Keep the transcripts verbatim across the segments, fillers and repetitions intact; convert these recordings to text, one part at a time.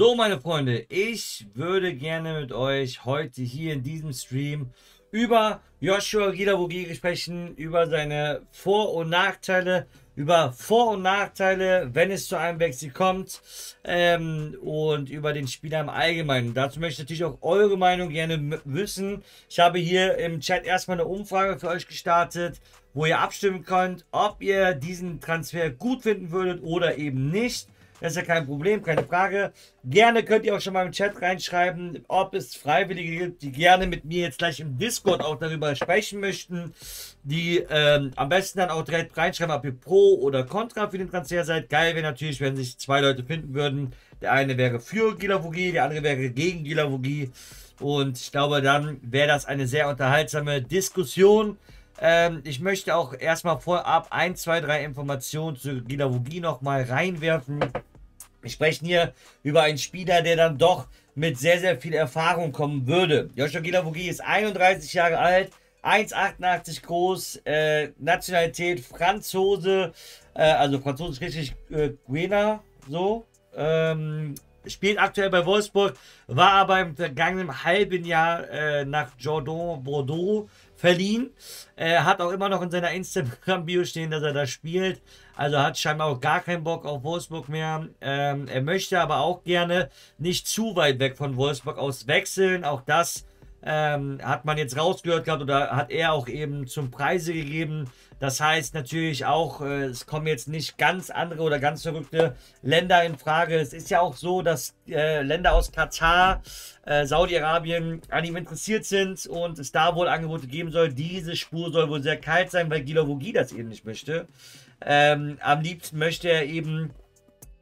So, meine Freunde, ich würde gerne mit euch heute hier in diesem Stream über Josuha Guilavogui sprechen, über seine Vor- und Nachteile, über Vor- und Nachteile, wenn es zu einem Wechsel kommt, ähm, und über den Spieler im Allgemeinen. Dazu möchte ich natürlich auch eure Meinung gerne wissen. Ich habe hier im Chat erstmal eine Umfrage für euch gestartet, wo ihr abstimmen könnt, ob ihr diesen Transfer gut finden würdet oder eben nicht. Das ist ja kein Problem, keine Frage. Gerne könnt ihr auch schon mal im Chat reinschreiben, ob es Freiwillige gibt, die gerne mit mir jetzt gleich im Discord auch darüber sprechen möchten. Die ähm, am besten dann auch direkt reinschreiben, ob ihr pro oder contra für den Transfer seid. Geil wäre natürlich, wenn sich zwei Leute finden würden. Der eine wäre für Guilavogui, der andere wäre gegen Guilavogui. Und ich glaube, dann wäre das eine sehr unterhaltsame Diskussion. Ähm, ich möchte auch erstmal vorab ein, zwei, drei Informationen zu Guilavogui nochmal reinwerfen. Wir sprechen hier über einen Spieler, der dann doch mit sehr, sehr viel Erfahrung kommen würde. Josuha Guilavogui ist einunddreißig Jahre alt, eins Komma achtundachtzig groß, äh, Nationalität Franzose, äh, also französisch richtig äh, Guena, so. Ähm, spielt aktuell bei Wolfsburg, war aber im vergangenen halben Jahr äh, nach Jordan Bordeaux verliehen. Er hat auch immer noch in seiner Instagram-Bio stehen, dass er da spielt. Also hat scheinbar auch gar keinen Bock auf Wolfsburg mehr. Ähm, er möchte aber auch gerne nicht zu weit weg von Wolfsburg aus wechseln. Auch das ähm, hat man jetzt rausgehört gehabt oder hat er auch eben zum Preise gegeben. Das heißt natürlich auch, äh, es kommen jetzt nicht ganz andere oder ganz verrückte Länder in Frage. Es ist ja auch so, dass äh, Länder aus Katar, Saudi-Arabien an ihm interessiert sind und es da wohl Angebote geben soll. Diese Spur soll wohl sehr kalt sein, weil Guilavogui das eben nicht möchte. Ähm, am liebsten möchte er eben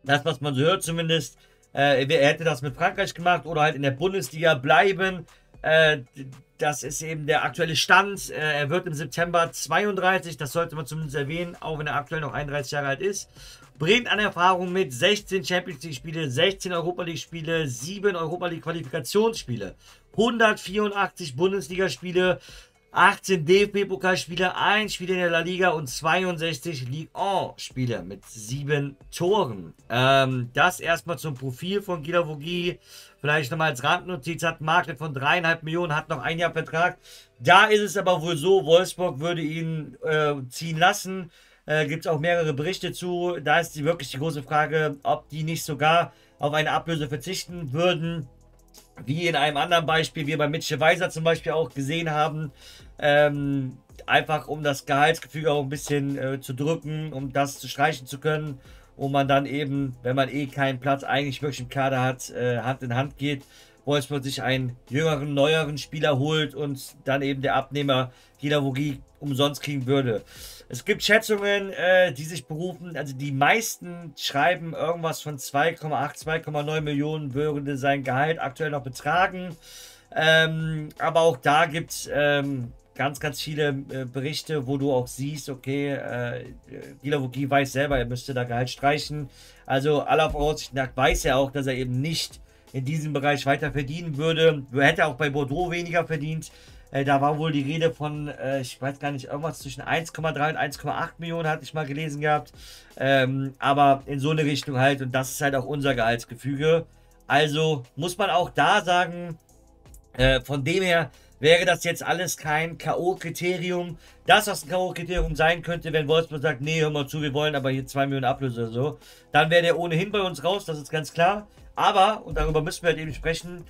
das, was man so hört zumindest, äh, er hätte das mit Frankreich gemacht oder halt in der Bundesliga bleiben. Äh, das ist eben der aktuelle Stand. Äh, er wird im September zweiunddreißig, das sollte man zumindest erwähnen, auch wenn er aktuell noch einunddreißig Jahre alt ist. Bringt an Erfahrung mit sechzehn Champions League Spiele, sechzehn Europa League Spiele, sieben Europa League Qualifikationsspiele, hundertvierundachtzig Bundesliga Spiele, achtzehn D F B-Pokalspiele, ein Spiel in der La Liga und zweiundsechzig Ligue eins Spiele mit sieben Toren. Ähm, das erstmal zum Profil von Guilavogui. Vielleicht nochmal als Randnotiz, hat einen Marktwert von drei Komma fünf Millionen, hat noch ein Jahr Vertrag. Da ist es aber wohl so, Wolfsburg würde ihn äh, ziehen lassen. Äh, gibt es auch mehrere Berichte zu. Da ist die wirklich die große Frage, ob die nicht sogar auf eine Ablöse verzichten würden, wie in einem anderen Beispiel, wie wir bei Mitchell Weiser zum Beispiel auch gesehen haben. Ähm, einfach um das Gehaltsgefüge auch ein bisschen äh, zu drücken, um das zu streichen zu können, um man dann eben, wenn man eh keinen Platz eigentlich wirklich im Kader hat, äh, Hand in Hand geht, Wolfsburg sich einen jüngeren, neueren Spieler holt und dann eben der Abnehmer Guilavogui umsonst kriegen würde. Es gibt Schätzungen, äh, die sich berufen, also die meisten schreiben irgendwas von zwei Komma acht, zwei Komma neun Millionen würde sein Gehalt aktuell noch betragen. Ähm, aber auch da gibt es ähm, ganz, ganz viele äh, Berichte, wo du auch siehst, okay, äh, Guilavogui weiß selber, er müsste da Gehalt streichen. Also aller Voraussicht nach weiß er auch, dass er eben nicht in diesem Bereich weiter verdienen würde. Hätte auch bei Bordeaux weniger verdient. Da war wohl die Rede von, ich weiß gar nicht, irgendwas zwischen eins Komma drei und eins Komma acht Millionen hatte ich mal gelesen gehabt. Aber in so eine Richtung halt, und das ist halt auch unser Gehaltsgefüge. Also muss man auch da sagen, von dem her wäre das jetzt alles kein K O-Kriterium. Das, was ein K O-Kriterium sein könnte, wenn Wolfsburg sagt, nee, hör mal zu, wir wollen aber hier zwei Millionen Ablöse oder so, dann wäre der ohnehin bei uns raus, das ist ganz klar. Aber, und darüber müssen wir halt eben sprechen,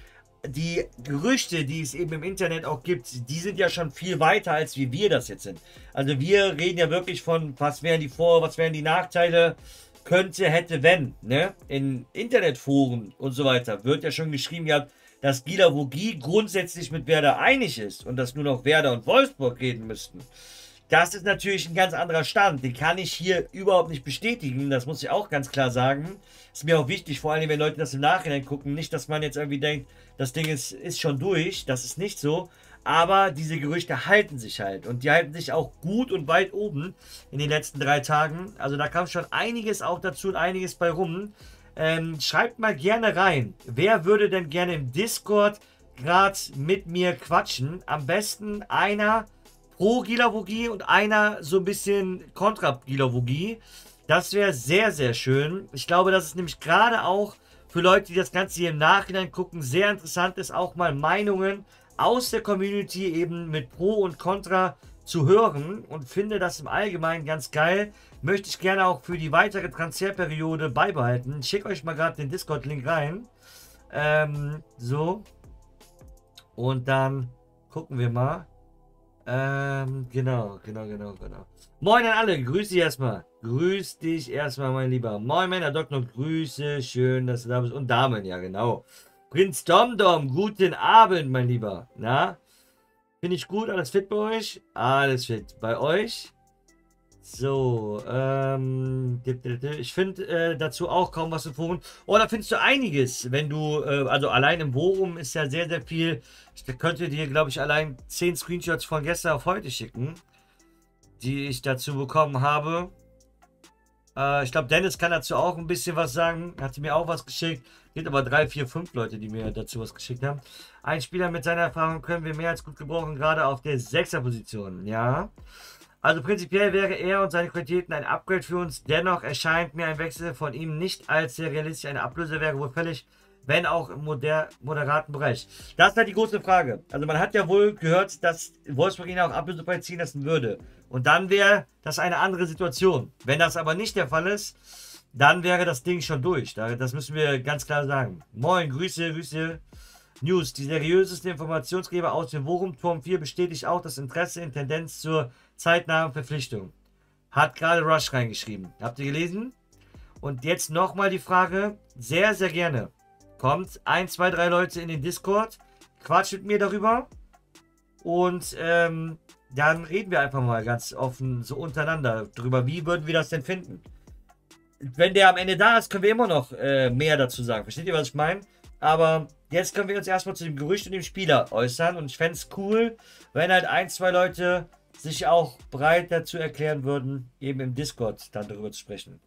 die Gerüchte, die es eben im Internet auch gibt, die sind ja schon viel weiter, als wie wir das jetzt sind. Also wir reden ja wirklich von, was wären die Vor-, was wären die Nachteile, könnte, hätte, wenn. Ne? In Internetforen und so weiter wird ja schon geschrieben, ja, dass Guilavogui grundsätzlich mit Werder einig ist und dass nur noch Werder und Wolfsburg reden müssten. Das ist natürlich ein ganz anderer Stand. Den kann ich hier überhaupt nicht bestätigen. Das muss ich auch ganz klar sagen. Ist mir auch wichtig, vor allem, wenn Leute das im Nachhinein gucken. Nicht, dass man jetzt irgendwie denkt, das Ding ist, ist schon durch. Das ist nicht so. Aber diese Gerüchte halten sich halt. Und die halten sich auch gut und weit oben in den letzten drei Tagen. Also da kam schon einiges auch dazu und einiges bei rum. Ähm, schreibt mal gerne rein. Wer würde denn gerne im Discord gerade mit mir quatschen? Am besten einer pro Guilavogui und einer so ein bisschen kontra Guilavogui. Das wäre sehr, sehr schön. Ich glaube, das ist nämlich gerade auch für Leute, die das Ganze hier im Nachhinein gucken, sehr interessant ist, auch mal Meinungen aus der Community eben mit Pro und Contra zu hören, und finde das im Allgemeinen ganz geil. Möchte ich gerne auch für die weitere Transferperiode beibehalten. Ich schicke euch mal gerade den Discord-Link rein. Ähm, so. Und dann gucken wir mal. Ähm, genau, genau, genau, genau. Moin an alle, grüß dich erstmal. Grüß dich erstmal, mein Lieber. Moin, Männer, Doktor, Grüße, schön, dass du da bist. Und Damen, ja genau. Prinz Domdom, guten Abend, mein Lieber. Na? Bin ich gut? Alles fit bei euch? Alles fit bei euch? So, ähm, ich finde äh, dazu auch kaum was zu tun. Oh, da findest du einiges, wenn du, äh, also allein im Bochum ist ja sehr, sehr viel. Ich könnte dir, glaube ich, allein zehn Screenshots von gestern auf heute schicken, die ich dazu bekommen habe. Äh, ich glaube, Dennis kann dazu auch ein bisschen was sagen. Hat mir auch was geschickt. Gibt aber drei, vier, fünf Leute, die mir dazu was geschickt haben. Ein Spieler mit seiner Erfahrung können wir mehr als gut gebrauchen, gerade auf der Sechser-Position, ja. Also prinzipiell wäre er und seine Qualitäten ein Upgrade für uns. Dennoch erscheint mir ein Wechsel von ihm nicht als sehr realistisch. Eine Ablöse wäre wohl fällig, wenn auch im moder moderaten Bereich. Das ist halt die große Frage. Also man hat ja wohl gehört, dass Wolfsburg ihn auch ablösefrei ziehen lassen würde. Und dann wäre das eine andere Situation. Wenn das aber nicht der Fall ist, dann wäre das Ding schon durch. Das müssen wir ganz klar sagen. Moin, Grüße, Grüße. News. Die seriösesten Informationsgeber aus dem Bochum-Turm vier bestätigt auch das Interesse in Tendenz zur zeitnahen Verpflichtung. Hat gerade Rush reingeschrieben. Habt ihr gelesen? Und jetzt nochmal die Frage. Sehr, sehr gerne. Kommt ein, zwei, drei Leute in den Discord. Quatscht mit mir darüber. Und ähm, dann reden wir einfach mal ganz offen so untereinander drüber. Wie würden wir das denn finden? Wenn der am Ende da ist, können wir immer noch äh, mehr dazu sagen. Versteht ihr, was ich meine? Aber jetzt können wir uns erstmal zu dem Gerücht und dem Spieler äußern. Und ich fände es cool, wenn halt ein, zwei Leute sich auch bereit dazu erklären würden, eben im Discord dann darüber zu sprechen.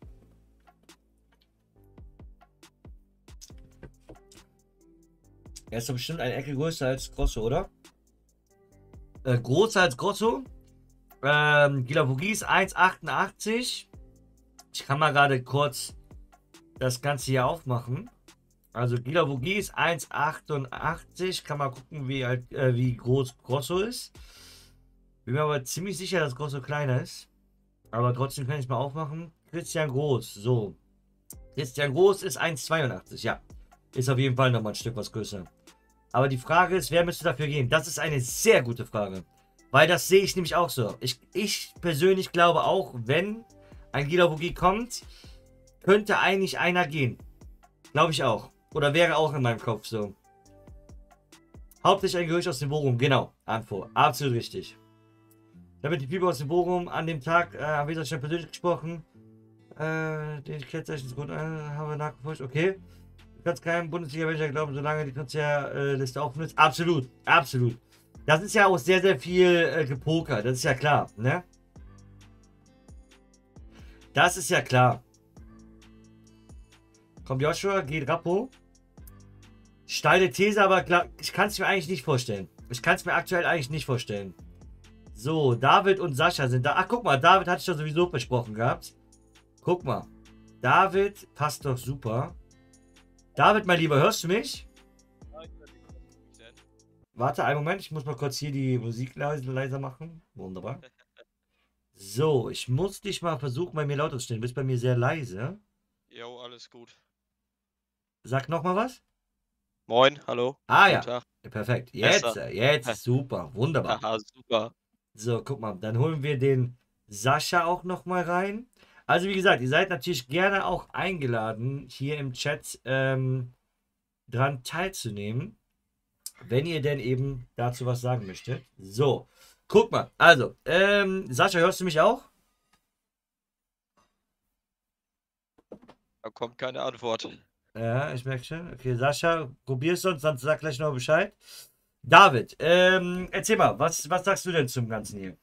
Er ist doch bestimmt eine Ecke größer als Grosso, oder? Äh, größer als Grosso. Ähm, Guilavogui ist eins Komma achtundachtzig. Ich kann mal gerade kurz das Ganze hier aufmachen. Also Guilavogui ist eins Komma achtundachtzig. Kann mal gucken, wie, alt, äh, wie groß Grosso ist. Bin mir aber ziemlich sicher, dass Grosso kleiner ist. Aber trotzdem kann ich mal aufmachen. Christian Groß, so. Christian Groß ist eins Komma zweiundachtzig, ja. Ist auf jeden Fall nochmal ein Stück was größer. Aber die Frage ist, wer müsste dafür gehen? Das ist eine sehr gute Frage. Weil das sehe ich nämlich auch so. Ich, ich persönlich glaube auch, wenn ein Guilavogui kommt, könnte eigentlich einer gehen. Glaube ich auch. Oder wäre auch in meinem Kopf so. Hauptsächlich ein Gerücht aus dem Bochum. Genau, Antwort. Absolut richtig. Damit die People aus dem Bochum an dem Tag, äh, haben wir schon persönlich gesprochen. Äh, den Kennzeichnungsgrund äh, haben wir nachgeforscht. Okay. Du kannst keinem Bundesliga-Manager glauben, solange die Transferliste offen ist. Absolut, absolut. Das ist ja auch sehr, sehr viel äh, gepokert. Das ist ja klar, ne? Das ist ja klar. Kommt Joshua, geht Rappo. Steile These, aber klar, ich kann es mir eigentlich nicht vorstellen. Ich kann es mir aktuell eigentlich nicht vorstellen. So, David und Sascha sind da. Ach, guck mal, David hatte ich doch sowieso besprochen gehabt. Guck mal. David passt doch super. David, mein Lieber, hörst du mich? Warte, einen Moment, ich muss mal kurz hier die Musik leiser machen. Wunderbar. So, ich muss dich mal versuchen, bei mir lauter zu stellen. Du bist bei mir sehr leise. Jo, alles gut. Sag nochmal was. Moin, hallo. Ah ja, Tag. Perfekt. Jetzt, Besser. jetzt, super, wunderbar. Aha, super. So, guck mal, dann holen wir den Sascha auch nochmal rein. Also wie gesagt, ihr seid natürlich gerne auch eingeladen, hier im Chat ähm, dran teilzunehmen, wenn ihr denn eben dazu was sagen möchtet. So, guck mal, also, ähm, Sascha, hörst du mich auch? Da kommt keine Antwort. Ja, ich merke schon. Okay, Sascha, probier's sonst, sonst sag gleich noch Bescheid. David, ähm, erzähl mal, was, was sagst du denn zum Ganzen hier?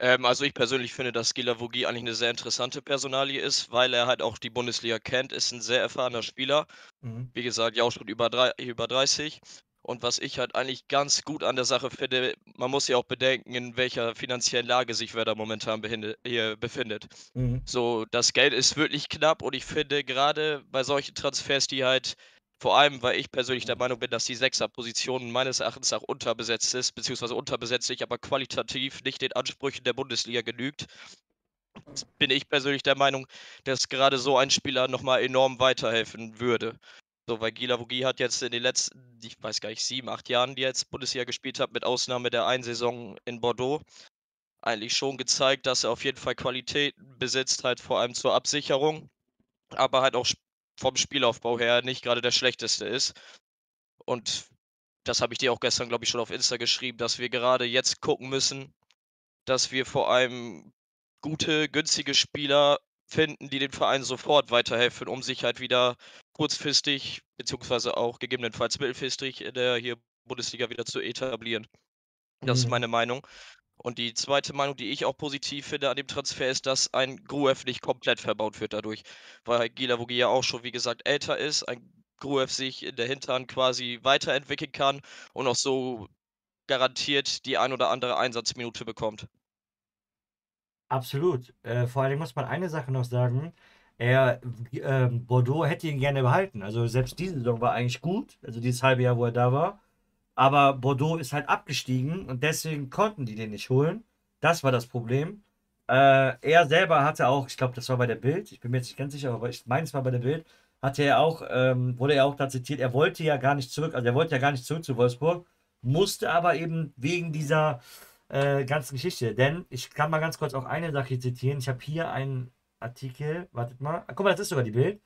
Ähm, also ich persönlich finde, dass Guilavogui eigentlich eine sehr interessante Personalie ist, weil er halt auch die Bundesliga kennt, ist ein sehr erfahrener Spieler. Mhm. Wie gesagt, ja auch schon über, drei, über dreißig. Und was ich halt eigentlich ganz gut an der Sache finde, man muss ja auch bedenken, in welcher finanziellen Lage sich Werder momentan hier befindet. Mhm. So, das Geld ist wirklich knapp und ich finde gerade bei solchen Transfers, die halt, vor allem, weil ich persönlich der Meinung bin, dass die Sechser-Position meines Erachtens auch unterbesetzt ist, beziehungsweise unterbesetzt sich, aber qualitativ nicht den Ansprüchen der Bundesliga genügt, bin ich persönlich der Meinung, dass gerade so ein Spieler nochmal enorm weiterhelfen würde. So, weil Guilavogui hat jetzt in den letzten, ich weiß gar nicht, sieben, acht Jahren, die er jetzt Bundesliga gespielt hat, mit Ausnahme der einen Saison in Bordeaux, eigentlich schon gezeigt, dass er auf jeden Fall Qualitäten besitzt, halt vor allem zur Absicherung, aber halt auch vom Spielaufbau her nicht gerade der schlechteste ist. Und das habe ich dir auch gestern, glaube ich, schon auf Insta geschrieben, dass wir gerade jetzt gucken müssen, dass wir vor allem gute, günstige Spieler finden, die dem Verein sofort weiterhelfen, um sich halt wieder kurzfristig, beziehungsweise auch gegebenenfalls mittelfristig in der hier Bundesliga wieder zu etablieren. Das mhm. ist meine Meinung. Und die zweite Meinung, die ich auch positiv finde an dem Transfer, ist, dass ein Grueff nicht komplett verbaut wird dadurch, weil Guilavogui ja auch schon, wie gesagt, älter ist, ein Grueff sich in der Hinterhand quasi weiterentwickeln kann und auch so garantiert die ein oder andere Einsatzminute bekommt. Absolut. Äh, vor allem muss man eine Sache noch sagen. Er, äh, Bordeaux hätte ihn gerne behalten. Also selbst diese Saison war eigentlich gut. Also dieses halbe Jahr, wo er da war. Aber Bordeaux ist halt abgestiegen und deswegen konnten die den nicht holen. Das war das Problem. Äh, er selber hatte auch, ich glaube, das war bei der Bild. Ich bin mir jetzt nicht ganz sicher, aber ich meine, es war bei der Bild. Hatte er auch, ähm, wurde er auch da zitiert. Er wollte ja gar nicht zurück. Also er wollte ja gar nicht zurück zu Wolfsburg. Musste aber eben wegen dieser Äh, ganzen Geschichte, denn ich kann mal ganz kurz auch eine Sache zitieren. Ich habe hier einen Artikel, wartet mal, guck mal, das ist sogar die Bild.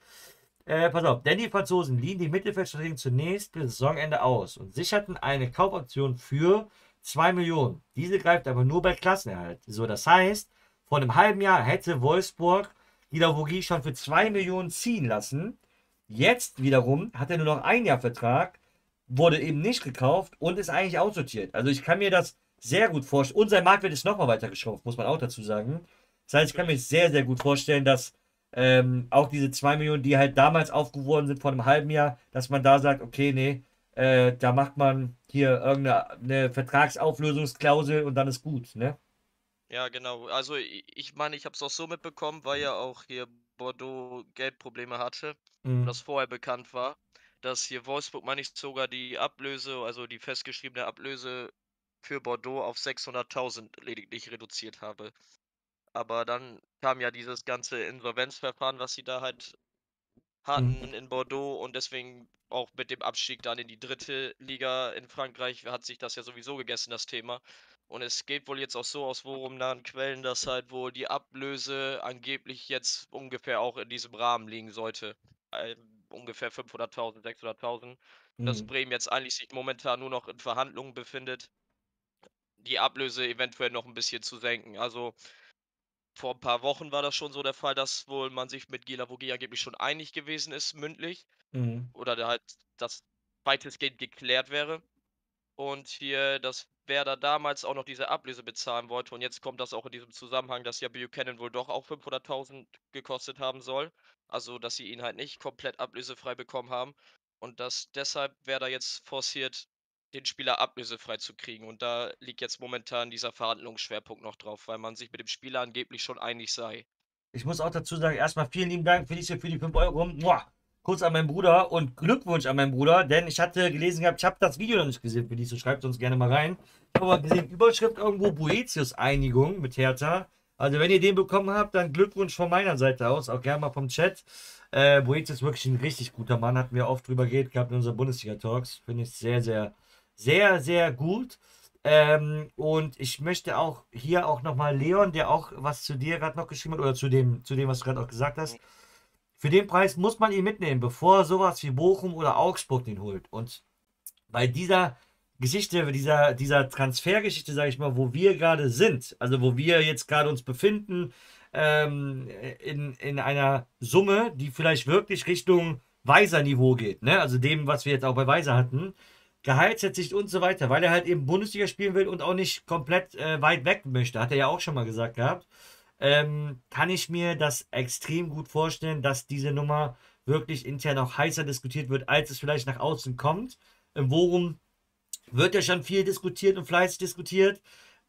Äh, pass auf, denn die Franzosen liehen die Mittelfeldstrategen zunächst bis Saisonende aus und sicherten eine Kaufaktion für zwei Millionen. Diese greift aber nur bei Klassenerhalt. So, das heißt, vor einem halben Jahr hätte Wolfsburg Guilavogui schon für zwei Millionen ziehen lassen. Jetzt wiederum hat er nur noch ein Jahr Vertrag, wurde eben nicht gekauft und ist eigentlich aussortiert. Also ich kann mir das sehr gut vorstellen. Und sein Marktwert ist nochmal weiter geschrumpft, muss man auch dazu sagen. Das heißt, ich kann mir sehr, sehr gut vorstellen, dass ähm, auch diese zwei Millionen, die halt damals aufgeworden sind vor einem halben Jahr, dass man da sagt, okay, nee, äh, da macht man hier irgendeine Vertragsauflösungsklausel und dann ist gut, ne? Ja, genau. Also ich meine, ich habe es auch so mitbekommen, weil ja auch hier Bordeaux Geldprobleme hatte, mhm. das vorher bekannt war, dass hier Wolfsburg, meine ich, sogar die Ablöse, also die festgeschriebene Ablöse für Bordeaux auf sechshunderttausend lediglich reduziert habe. Aber dann kam ja dieses ganze Insolvenzverfahren, was sie da halt hatten mhm. in Bordeaux, und deswegen auch mit dem Abstieg dann in die dritte Liga in Frankreich hat sich das ja sowieso gegessen, das Thema. Und es geht wohl jetzt auch so aus forumnahen Quellen, dass halt wohl die Ablöse angeblich jetzt ungefähr auch in diesem Rahmen liegen sollte. Ungefähr fünfhunderttausend, sechshunderttausend. Mhm. Dass Bremen jetzt eigentlich sich momentan nur noch in Verhandlungen befindet, die Ablöse eventuell noch ein bisschen zu senken. Also vor ein paar Wochen war das schon so der Fall, dass wohl man sich mit Guilavogui angeblich schon einig gewesen ist, mündlich. Mhm. Oder da halt das weitestgehend geklärt wäre. Und hier, dass Werder damals auch noch diese Ablöse bezahlen wollte. Und jetzt kommt das auch in diesem Zusammenhang, dass ja Buchanan wohl doch auch fünfhunderttausend gekostet haben soll. Also, dass sie ihn halt nicht komplett ablösefrei bekommen haben. Und dass deshalb Werder jetzt forciert, den Spieler ablösefrei zu kriegen. Und da liegt jetzt momentan dieser Verhandlungsschwerpunkt noch drauf, weil man sich mit dem Spieler angeblich schon einig sei. Ich muss auch dazu sagen, erstmal vielen lieben Dank, Felice, für die fünf Euro. Muah, kurz an meinen Bruder und Glückwunsch an meinen Bruder, denn ich hatte gelesen gehabt, ich habe das Video noch nicht gesehen, Felice, schreibt uns gerne mal rein. Ich habe aber gesehen, Überschrift irgendwo, Boetius Einigung mit Hertha. Also wenn ihr den bekommen habt, dann Glückwunsch von meiner Seite aus, auch gerne mal vom Chat. Äh, Boetius ist wirklich ein richtig guter Mann, hatten wir oft drüber geredet gehabt in unseren Bundesliga-Talks. Finde ich sehr, sehr Sehr, sehr gut. Ähm, und ich möchte auch hier auch nochmal Leon, der auch was zu dir gerade noch geschrieben hat, oder zu dem, zu dem was du gerade auch gesagt hast. Für den Preis muss man ihn mitnehmen, bevor sowas wie Bochum oder Augsburg den holt. Und bei dieser Geschichte, dieser, dieser Transfergeschichte, sage ich mal, wo wir gerade sind, also wo wir jetzt gerade uns befinden, ähm, in, in einer Summe, die vielleicht wirklich Richtung Weiser-Niveau geht, ne? Also dem, was wir jetzt auch bei Weiser hatten, Gehaltsätzigt und so weiter, weil er halt eben Bundesliga spielen will und auch nicht komplett äh, weit weg möchte, hat er ja auch schon mal gesagt gehabt, ähm, kann ich mir das extrem gut vorstellen, dass diese Nummer wirklich intern auch heißer diskutiert wird, als es vielleicht nach außen kommt. Im Worum Wird ja schon viel diskutiert und fleißig diskutiert.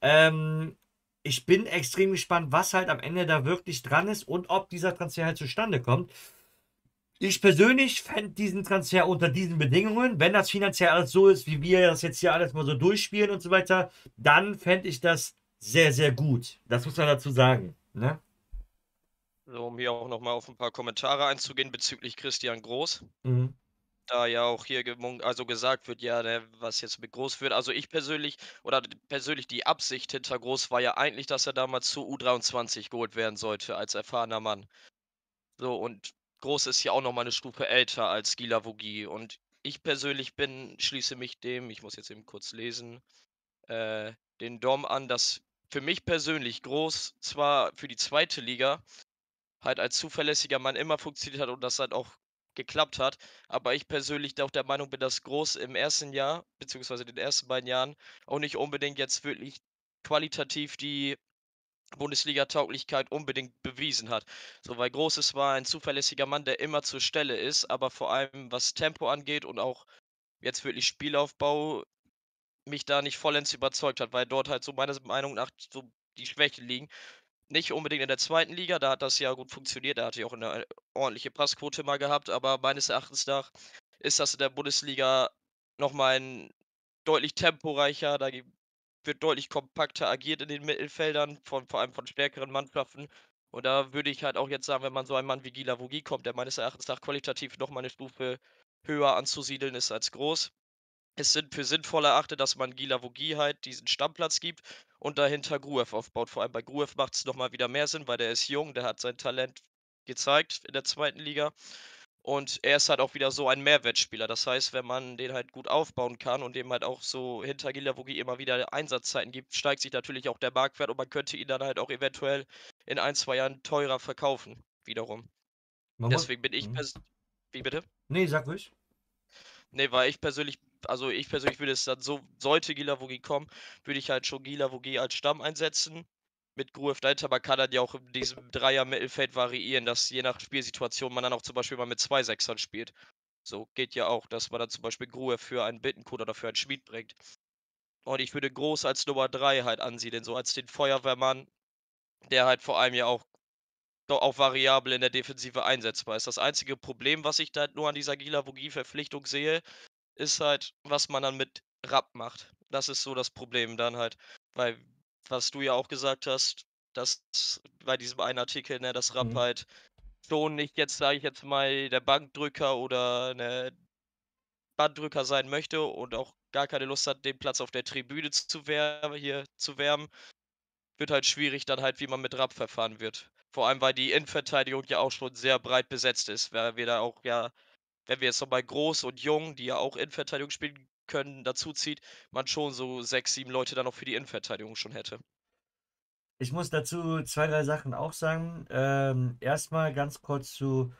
Ähm, ich bin extrem gespannt, was halt am Ende da wirklich dran ist und ob dieser Transfer halt zustande kommt. Ich persönlich fände diesen Transfer unter diesen Bedingungen, wenn das finanziell alles so ist, wie wir das jetzt hier alles mal so durchspielen und so weiter, dann fände ich das sehr, sehr gut. Das muss man dazu sagen, ne? So, um hier auch nochmal auf ein paar Kommentare einzugehen bezüglich Christian Groß. Mhm. Da ja auch hier also gesagt wird, ja, der, was jetzt mit Groß wird. Also ich persönlich, oder persönlich die Absicht hinter Groß war ja eigentlich, dass er damals zu U dreiundzwanzig geholt werden sollte, als erfahrener Mann. So, und Groß ist ja auch nochmal eine Stufe älter als Guilavogui. Und ich persönlich bin, schließe mich dem, ich muss jetzt eben kurz lesen, äh, den Dom an, dass für mich persönlich Groß zwar für die zweite Liga halt als zuverlässiger Mann immer funktioniert hat und das halt auch geklappt hat, aber ich persönlich auch der Meinung bin, dass Groß im ersten Jahr, beziehungsweise den ersten beiden Jahren, auch nicht unbedingt jetzt wirklich qualitativ die Bundesliga-Tauglichkeit unbedingt bewiesen hat. So, weil Groß ist zwar ein zuverlässiger Mann, der immer zur Stelle ist, aber vor allem was Tempo angeht und auch jetzt wirklich Spielaufbau mich da nicht vollends überzeugt hat, weil dort halt so meiner Meinung nach so die Schwächen liegen. Nicht unbedingt in der zweiten Liga, da hat das ja gut funktioniert, da hatte ich auch eine ordentliche Passquote mal gehabt, aber meines Erachtens nach ist das in der Bundesliga nochmal ein deutlich temporeicher, da wird deutlich kompakter agiert in den Mittelfeldern, von, vor allem von stärkeren Mannschaften. Und da würde ich halt auch jetzt sagen, wenn man so einen Mann wie Guilavogui kommt, der meines Erachtens nach qualitativ nochmal eine Stufe höher anzusiedeln ist als Groß. Es sind für sinnvoll erachtet, dass man Guilavogui halt diesen Stammplatz gibt und dahinter Grueff aufbaut. Vor allem bei Grueff macht es nochmal wieder mehr Sinn, weil der ist jung, der hat sein Talent gezeigt in der zweiten Liga. Und er ist halt auch wieder so ein Mehrwertspieler. Das heißt, wenn man den halt gut aufbauen kann und dem halt auch so hinter Guilavogui immer wieder Einsatzzeiten gibt, steigt sich natürlich auch der Marktwert und man könnte ihn dann halt auch eventuell in ein, zwei Jahren teurer verkaufen, wiederum. Mama? Deswegen bin ich... Mhm. Wie bitte? Nee, sag ruhig. Nee, weil ich persönlich... Also ich persönlich würde es dann so... Sollte Guilavogui kommen, würde ich halt schon Guilavogui als Stamm einsetzen. Mit Grueff dahinter, man kann dann ja auch in diesem Dreier-Mittelfeld variieren, dass je nach Spielsituation man dann auch zum Beispiel mal mit zwei Sechsern spielt. So geht ja auch, dass man dann zum Beispiel Grueff für einen Bittencourt oder für einen Schmied bringt. Und ich würde Groß als Nummer drei halt ansiedeln, so als den Feuerwehrmann, der halt vor allem ja auch, doch auch variabel in der Defensive einsetzbar ist. Das einzige Problem, was ich da nur an dieser Guilavogui-Verpflichtung sehe, ist halt, was man dann mit Rapp macht. Das ist so das Problem dann halt, weil... Was du ja auch gesagt hast, dass bei diesem einen Artikel, ne, dass Rapp mhm. halt schon nicht jetzt, sage ich jetzt mal, der Bankdrücker oder eine Banddrücker sein möchte und auch gar keine Lust hat, den Platz auf der Tribüne zu werben, hier zu wärmen, wird halt schwierig dann halt, wie man mit Rapp verfahren wird. Vor allem, weil die Innenverteidigung ja auch schon sehr breit besetzt ist, weil wir da auch ja, wenn wir jetzt nochmal Groß und Jung, die ja auch Innenverteidigung spielen können, dazu zieht, man schon so sechs, sieben Leute dann auch für die Innenverteidigung schon hätte. Ich muss dazu zwei, drei Sachen auch sagen. Ähm, erstmal ganz kurz zu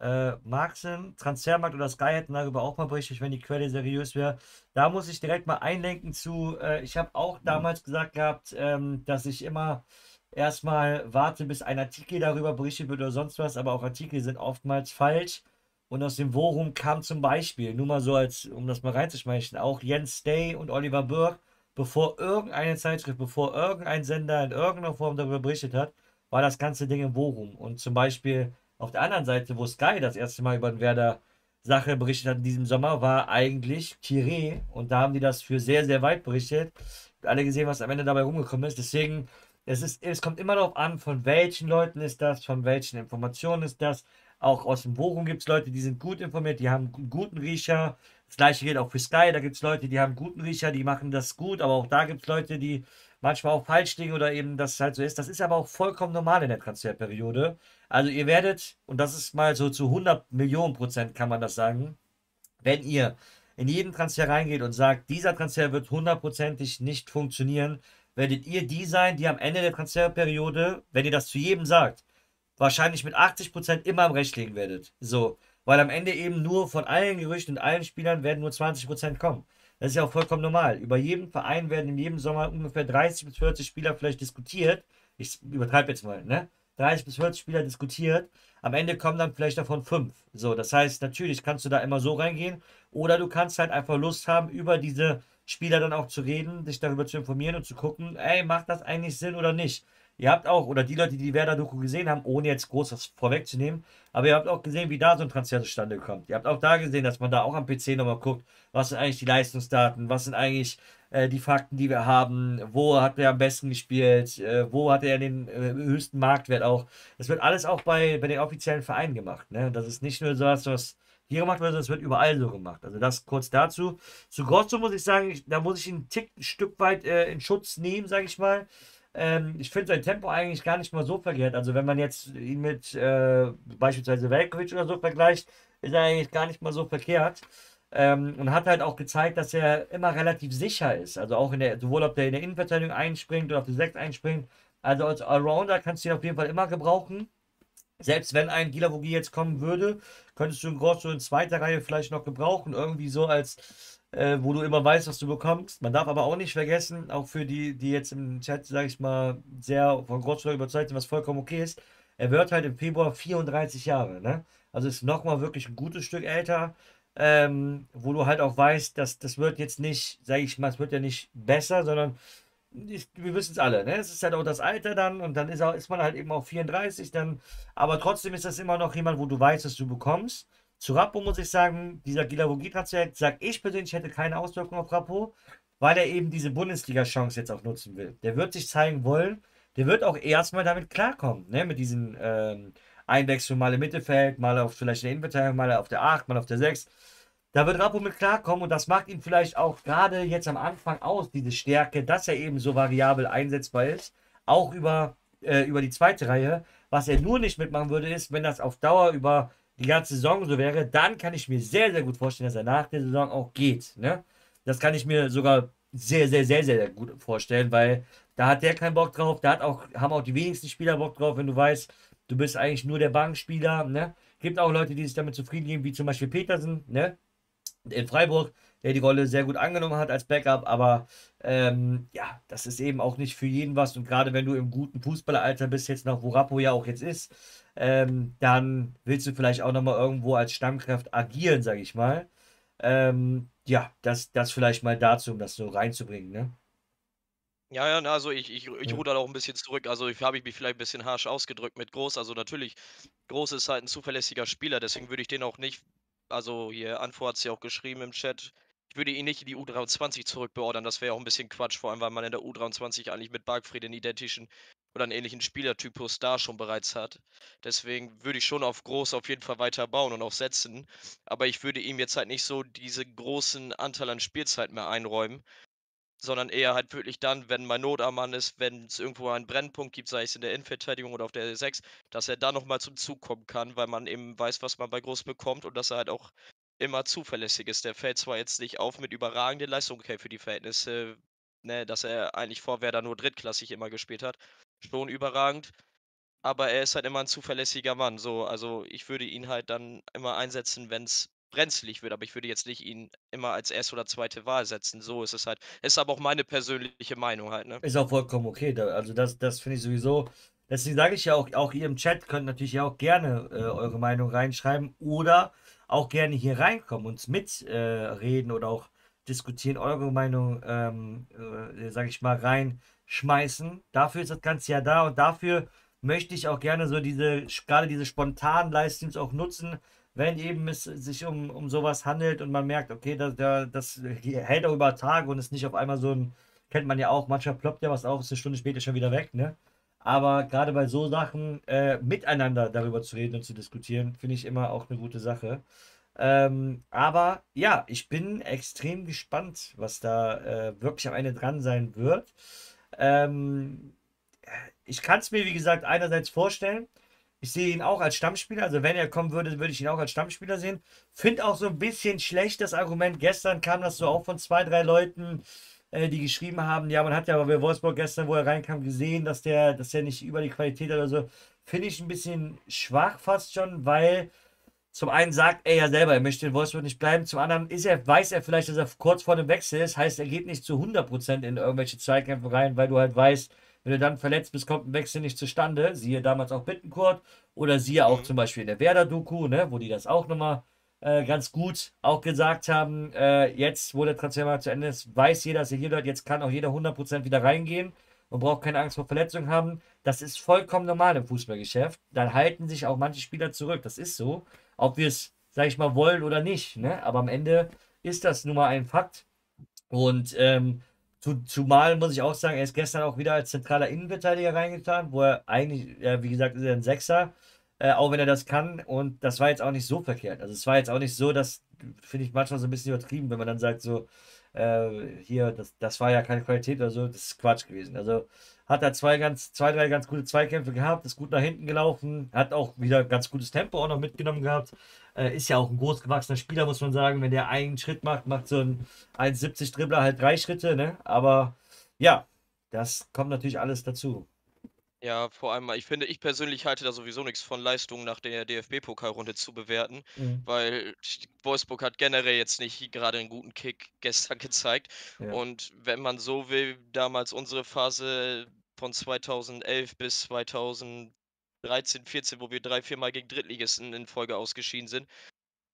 äh, Marxen. Transfermarkt oder Sky hätten darüber auch mal berichtet, wenn die Quelle seriös wäre. Da muss ich direkt mal einlenken zu, äh, ich habe auch damals mhm. gesagt gehabt, ähm, dass ich immer erstmal warte, bis ein Artikel darüber berichtet wird oder sonst was, aber auch Artikel sind oftmals falsch. Und aus dem Worum kam zum Beispiel, nur mal so, als um das mal reinzuschmeißen, auch Jens Day und Oliver Burke, bevor irgendeine Zeitschrift, bevor irgendein Sender in irgendeiner Form darüber berichtet hat, war das ganze Ding im Worum. Und zum Beispiel auf der anderen Seite, wo Sky das erste Mal über den Werder-Sache berichtet hat in diesem Sommer, war eigentlich Tiré. Und da haben die das für sehr, sehr weit berichtet. Und alle gesehen, was am Ende dabei rumgekommen ist. Deswegen, es, ist, es kommt immer darauf an, von welchen Leuten ist das, von welchen Informationen ist das. Auch aus dem Worum gibt es Leute, die sind gut informiert, die haben einen guten Riecher. Das gleiche gilt auch für Sky, da gibt es Leute, die haben einen guten Riecher, die machen das gut, aber auch da gibt es Leute, die manchmal auch falsch liegen oder eben, dass es halt so ist. Das ist aber auch vollkommen normal in der Transferperiode. Also ihr werdet, und das ist mal so zu hundert Millionen Prozent kann man das sagen, wenn ihr in jeden Transfer reingeht und sagt, dieser Transfer wird hundertprozentig nicht funktionieren, werdet ihr die sein, die am Ende der Transferperiode, wenn ihr das zu jedem sagt, wahrscheinlich mit achtzig Prozent immer im Recht liegen werdet. So, weil am Ende eben nur von allen Gerüchten und allen Spielern werden nur zwanzig Prozent kommen. Das ist ja auch vollkommen normal. Über jeden Verein werden in jedem Sommer ungefähr dreißig bis vierzig Spieler vielleicht diskutiert. Ich übertreibe jetzt mal, ne? dreißig bis vierzig Spieler diskutiert. Am Ende kommen dann vielleicht davon fünf. So, das heißt, natürlich kannst du da immer so reingehen oder du kannst halt einfach Lust haben, über diese Spieler dann auch zu reden, sich darüber zu informieren und zu gucken, ey, macht das eigentlich Sinn oder nicht? Ihr habt auch, oder die Leute, die die Werder-Doku gesehen haben, ohne jetzt Großes vorwegzunehmen, aber ihr habt auch gesehen, wie da so ein Transfer zustande kommt. Ihr habt auch da gesehen, dass man da auch am P C nochmal guckt, was sind eigentlich die Leistungsdaten, was sind eigentlich äh, die Fakten, die wir haben, wo hat er am besten gespielt, äh, wo hat er den äh, höchsten Marktwert auch. Das wird alles auch bei, bei den offiziellen Vereinen gemacht. Ne? Das ist nicht nur so was, was hier gemacht wird, sondern es wird überall so gemacht. Also das kurz dazu. Zu Grosso muss ich sagen, ich, da muss ich ihn einen Tick, ein Stück weit äh, in Schutz nehmen, sage ich mal. Ähm, ich finde sein Tempo eigentlich gar nicht mal so verkehrt. Also wenn man jetzt ihn mit äh, beispielsweise Velkovic oder so vergleicht, ist er eigentlich gar nicht mal so verkehrt. Ähm, und hat halt auch gezeigt, dass er immer relativ sicher ist. Also auch in der, sowohl ob der in der Innenverteidigung einspringt oder auf die sechs einspringt. Also als Allrounder kannst du ihn auf jeden Fall immer gebrauchen. Selbst wenn ein Guilavogui jetzt kommen würde, könntest du ihn Groß so in zweiter Reihe vielleicht noch gebrauchen. Irgendwie so als... Äh, wo du immer weißt, was du bekommst. Man darf aber auch nicht vergessen, auch für die, die jetzt im Chat, sag ich mal, sehr von Großschlag überzeugt sind, was vollkommen okay ist, er wird halt im Februar vierunddreißig Jahre, ne? Also ist nochmal wirklich ein gutes Stück älter, ähm, wo du halt auch weißt, dass das wird jetzt nicht, sag ich mal, es wird ja nicht besser, sondern ich, wir wissen es alle, ne? Es ist halt auch das Alter dann und dann ist, auch, ist man halt eben auch vierunddreißig dann, aber trotzdem ist das immer noch jemand, wo du weißt, was du bekommst. Zu Rappo muss ich sagen, dieser Guilavogui-Transfer, sag ich persönlich, hätte keine Auswirkung auf Rappo, weil er eben diese Bundesliga-Chance jetzt auch nutzen will. Der wird sich zeigen wollen, der wird auch erstmal damit klarkommen, ne? Mit diesen ähm, Einwechseln, mal im Mittelfeld, mal auf vielleicht in der Innenverteidigung, mal auf der acht, mal auf der sechs. Da wird Rappo mit klarkommen und das macht ihn vielleicht auch gerade jetzt am Anfang aus, diese Stärke, dass er eben so variabel einsetzbar ist, auch über, äh, über die zweite Reihe. Was er nur nicht mitmachen würde, ist, wenn das auf Dauer über die ganze Saison so wäre, dann kann ich mir sehr, sehr gut vorstellen, dass er nach der Saison auch geht. Ne? Das kann ich mir sogar sehr, sehr, sehr, sehr gut vorstellen, weil da hat der keinen Bock drauf, da hat auch, haben auch die wenigsten Spieler Bock drauf, wenn du weißt, du bist eigentlich nur der Bankspieler. Ne? Gibt auch Leute, die sich damit zufrieden geben, wie zum Beispiel Petersen, ne? In Freiburg, der die Rolle sehr gut angenommen hat als Backup, aber ähm, ja, das ist eben auch nicht für jeden was und gerade wenn du im guten Fußballeralter bist, jetzt noch, wo Rappo ja auch jetzt ist, Ähm, dann willst du vielleicht auch nochmal irgendwo als Stammkraft agieren, sage ich mal. Ähm, ja, das, das vielleicht mal dazu, um das so reinzubringen, ne? Ja, ja, also ich, ich, ich ruder auch ein bisschen zurück. Also ich habe mich vielleicht ein bisschen harsch ausgedrückt mit Groß. Also natürlich, Groß ist halt ein zuverlässiger Spieler, deswegen würde ich den auch nicht, also hier, Anfo hat es ja auch geschrieben im Chat, ich würde ihn nicht in die U dreiundzwanzig zurückbeordern, das wäre ja auch ein bisschen Quatsch, vor allem, weil man in der U dreiundzwanzig eigentlich mit Bargfried den identischen oder einen ähnlichen Spielertypus da schon bereits hat. Deswegen würde ich schon auf Groß auf jeden Fall weiter bauen und auch setzen. Aber ich würde ihm jetzt halt nicht so diese großen Anteil an Spielzeit mehr einräumen, sondern eher halt wirklich dann, wenn mal Not am Mann ist, wenn es irgendwo einen Brennpunkt gibt, sei es in der Innenverteidigung oder auf der sechs, dass er da nochmal zum Zug kommen kann, weil man eben weiß, was man bei Groß bekommt und dass er halt auch immer zuverlässig ist. Der fällt zwar jetzt nicht auf mit überragender Leistung, okay, für die Verhältnisse, ne, dass er eigentlich vor Werder nur drittklassig immer gespielt hat, schon überragend, aber er ist halt immer ein zuverlässiger Mann, so, also ich würde ihn halt dann immer einsetzen, wenn es brenzlig wird, aber ich würde jetzt nicht ihn immer als erste oder zweite Wahl setzen, so ist es halt, ist aber auch meine persönliche Meinung halt, ne? Ist auch vollkommen okay, also das, das finde ich sowieso, deswegen sage ich ja auch, auch ihr im Chat könnt natürlich ja auch gerne äh, eure Meinung reinschreiben oder auch gerne hier reinkommen, uns mitreden äh, oder auch diskutieren, eure Meinung, ähm, äh, sage ich mal, rein schmeißen. Dafür ist das Ganze ja da und dafür möchte ich auch gerne so diese, gerade diese spontanen Livestreams auch nutzen, wenn eben es sich um, um sowas handelt und man merkt, okay, da, da, das hält auch über Tage und ist nicht auf einmal so ein, kennt man ja auch, manchmal ploppt ja was auf, ist eine Stunde später schon wieder weg, ne? Aber gerade bei so Sachen äh, miteinander darüber zu reden und zu diskutieren, finde ich immer auch eine gute Sache. Ähm, aber ja, ich bin extrem gespannt, was da äh, wirklich am Ende dran sein wird. Ähm, ich kann es mir, wie gesagt, einerseits vorstellen. Ich sehe ihn auch als Stammspieler. Also wenn er kommen würde, würde ich ihn auch als Stammspieler sehen. Finde auch so ein bisschen schlecht das Argument. Gestern kam das so auch von zwei, drei Leuten, äh, die geschrieben haben, ja, man hat ja bei Wolfsburg gestern, wo er reinkam, gesehen, dass der, dass der nicht über die Qualität hat oder so. Finde ich ein bisschen schwach fast schon, weil zum einen sagt er ja selber, er möchte in Wolfsburg nicht bleiben. Zum anderen ist er, weiß er vielleicht, dass er kurz vor dem Wechsel ist. Heißt, er geht nicht zu hundert Prozent in irgendwelche Zweikämpfe rein, weil du halt weißt, wenn du dann verletzt bist, kommt ein Wechsel nicht zustande. Siehe damals auch Bittencourt oder siehe auch zum Beispiel in der Werder-Doku, ne, wo die das auch nochmal äh, ganz gut auch gesagt haben, äh, jetzt, wo der Transfermarkt zu Ende ist, weiß jeder, dass hier Leute, jetzt kann auch jeder hundert Prozent wieder reingehen und braucht keine Angst vor Verletzungen haben. Das ist vollkommen normal im Fußballgeschäft. Dann halten sich auch manche Spieler zurück. Das ist so, ob wir es, sag ich mal, wollen oder nicht. Ne? Aber am Ende ist das nun mal ein Fakt. Und ähm, zu, zumal muss ich auch sagen, er ist gestern auch wieder als zentraler Innenverteidiger reingetan, wo er eigentlich, ja, wie gesagt, ist er ein Sechser, äh, auch wenn er das kann. Und das war jetzt auch nicht so verkehrt. Also es war jetzt auch nicht so, das finde ich manchmal so ein bisschen übertrieben, wenn man dann sagt so, äh, hier, das, das war ja keine Qualität oder so, das ist Quatsch gewesen. Also hat er zwei, ganz, zwei, drei ganz gute Zweikämpfe gehabt, ist gut nach hinten gelaufen, hat auch wieder ganz gutes Tempo auch noch mitgenommen gehabt. Äh, ist ja auch ein großgewachsener Spieler, muss man sagen. Wenn der einen Schritt macht, macht so ein ein Meter siebzig Dribbler halt drei Schritte. Ne? Aber ja, das kommt natürlich alles dazu. Ja, vor allem, ich finde, ich persönlich halte da sowieso nichts von Leistungen nach der D F B-Pokalrunde zu bewerten, mhm. weil Wolfsburg hat generell jetzt nicht gerade einen guten Kick gestern gezeigt. Ja. Und wenn man so will, damals unsere Phase von zweitausendelf bis zweitausenddreizehn, vierzehn, wo wir drei, viermal gegen Drittligisten in Folge ausgeschieden sind,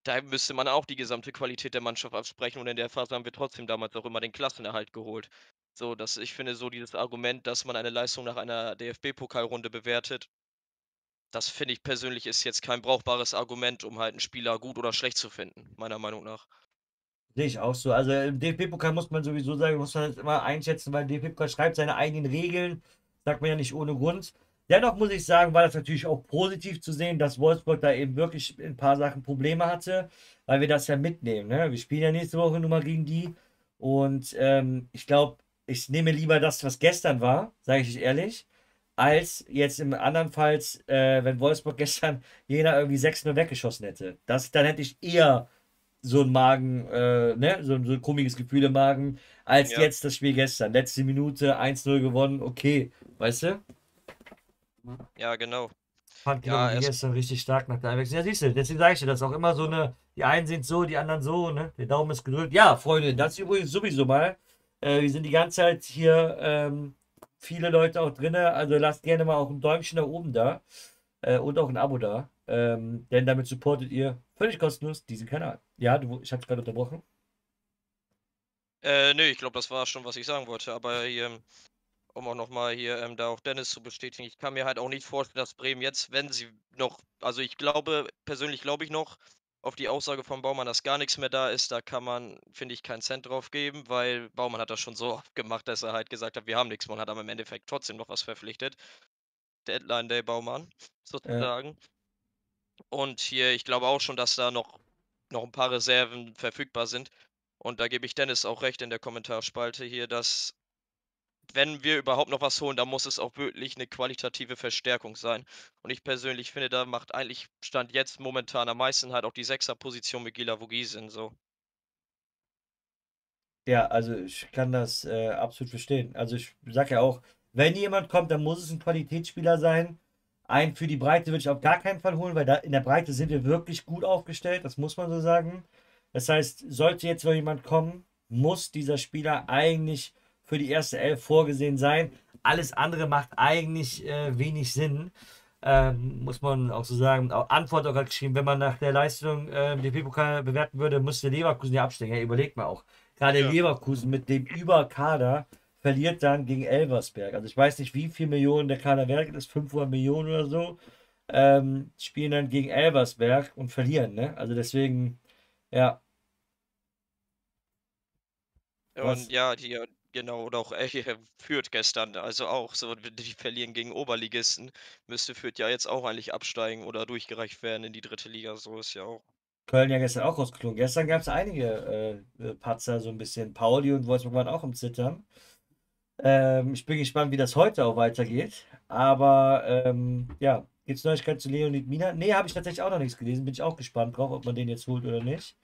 da müsste man auch die gesamte Qualität der Mannschaft absprechen. Und in der Phase haben wir trotzdem damals auch immer den Klassenerhalt geholt. So, das, ich finde so dieses Argument, dass man eine Leistung nach einer D F B-Pokalrunde bewertet, das finde ich persönlich ist jetzt kein brauchbares Argument, um halt einen Spieler gut oder schlecht zu finden, meiner Meinung nach. Sehe ich auch so. Also im D F B-Pokal muss man sowieso sagen, muss man das immer einschätzen, weil der D F B-Pokal schreibt seine eigenen Regeln, sagt man ja nicht ohne Grund. Dennoch muss ich sagen, war das natürlich auch positiv zu sehen, dass Wolfsburg da eben wirklich in ein paar Sachen Probleme hatte, weil wir das ja mitnehmen. Ne? Wir spielen ja nächste Woche nur mal gegen die und ähm, ich glaube, ich nehme lieber das, was gestern war, sage ich ehrlich, als jetzt im anderen Fall, äh, wenn Wolfsburg gestern Jena irgendwie sechs null weggeschossen hätte. Das, dann hätte ich eher so ein Magen, äh, ne, so, so ein komisches Gefühl im Magen, als ja. jetzt das Spiel gestern. Letzte Minute, eins null gewonnen, okay, weißt du? Ja, genau. Fand ja, die gestern richtig stark nach der Einwechslung. Ja, siehst du, deswegen sage ich dir, das ist auch immer so eine, die einen sind so, die anderen so, ne? Der Daumen ist gedrückt. Ja, Freunde, das ist übrigens sowieso mal. Äh, wir sind die ganze Zeit hier ähm, viele Leute auch drin, also lasst gerne mal auch ein Däumchen nach oben da äh, und auch ein Abo da, ähm, denn damit supportet ihr völlig kostenlos diesen Kanal. Ja, du, ich habe gerade unterbrochen. Äh, nö, ich glaube, das war schon, was ich sagen wollte, aber ähm, um auch nochmal hier ähm, da auch Dennis zu bestätigen, ich kann mir halt auch nicht vorstellen, dass Bremen jetzt, wenn sie noch, also ich glaube, persönlich glaube ich noch, auf die Aussage von Baumann, dass gar nichts mehr da ist, da kann man, finde ich, keinen Cent drauf geben, weil Baumann hat das schon so oft gemacht, dass er halt gesagt hat, wir haben nichts, man hat aber im Endeffekt trotzdem noch was verpflichtet. Deadline Day Baumann, sozusagen. Ja. Und hier, ich glaube auch schon, dass da noch, noch ein paar Reserven verfügbar sind. Und da gebe ich Dennis auch recht in der Kommentarspalte hier, dass wenn wir überhaupt noch was holen, dann muss es auch wirklich eine qualitative Verstärkung sein. Und ich persönlich finde, da macht eigentlich Stand jetzt momentan am meisten halt auch die Sechser-Position mit Guilavogui Sinn. So. Ja, also ich kann das äh, absolut verstehen. Also ich sage ja auch, wenn jemand kommt, dann muss es ein Qualitätsspieler sein. Einen für die Breite würde ich auf gar keinen Fall holen, weil da in der Breite sind wir wirklich gut aufgestellt, das muss man so sagen. Das heißt, sollte jetzt noch jemand kommen, muss dieser Spieler eigentlich für die erste Elf vorgesehen sein. Alles andere macht eigentlich äh, wenig Sinn, ähm, muss man auch so sagen. Auch Antwort auch gerade geschrieben, wenn man nach der Leistung äh, den D F B-Pokal bewerten würde, müsste Leverkusen ja absteigen. Ja, überlegt mal auch. Gerade ja. Leverkusen mit dem Überkader verliert dann gegen Elversberg. Also ich weiß nicht, wie viel Millionen der Kader wert ist, fünfhundert Millionen oder so, ähm, spielen dann gegen Elversberg und verlieren. Ne? Also deswegen, ja. Und Was? ja, die... Genau, oder auch Fürth gestern, also auch, so die verlieren gegen Oberligisten, müsste Fürth ja jetzt auch eigentlich absteigen oder durchgereicht werden in die dritte Liga, so ist ja auch. Köln ja gestern auch rausgeklungen. Gestern gab es einige äh, Patzer, so ein bisschen. Pauli und Wolfsburg waren auch im Zittern. Ähm, ich bin gespannt, wie das heute auch weitergeht, aber ähm, ja, gibt es Neuigkeiten zu Leonid Mina? Nee, habe ich tatsächlich auch noch nichts gelesen, bin ich auch gespannt drauf, ob man den jetzt holt oder nicht.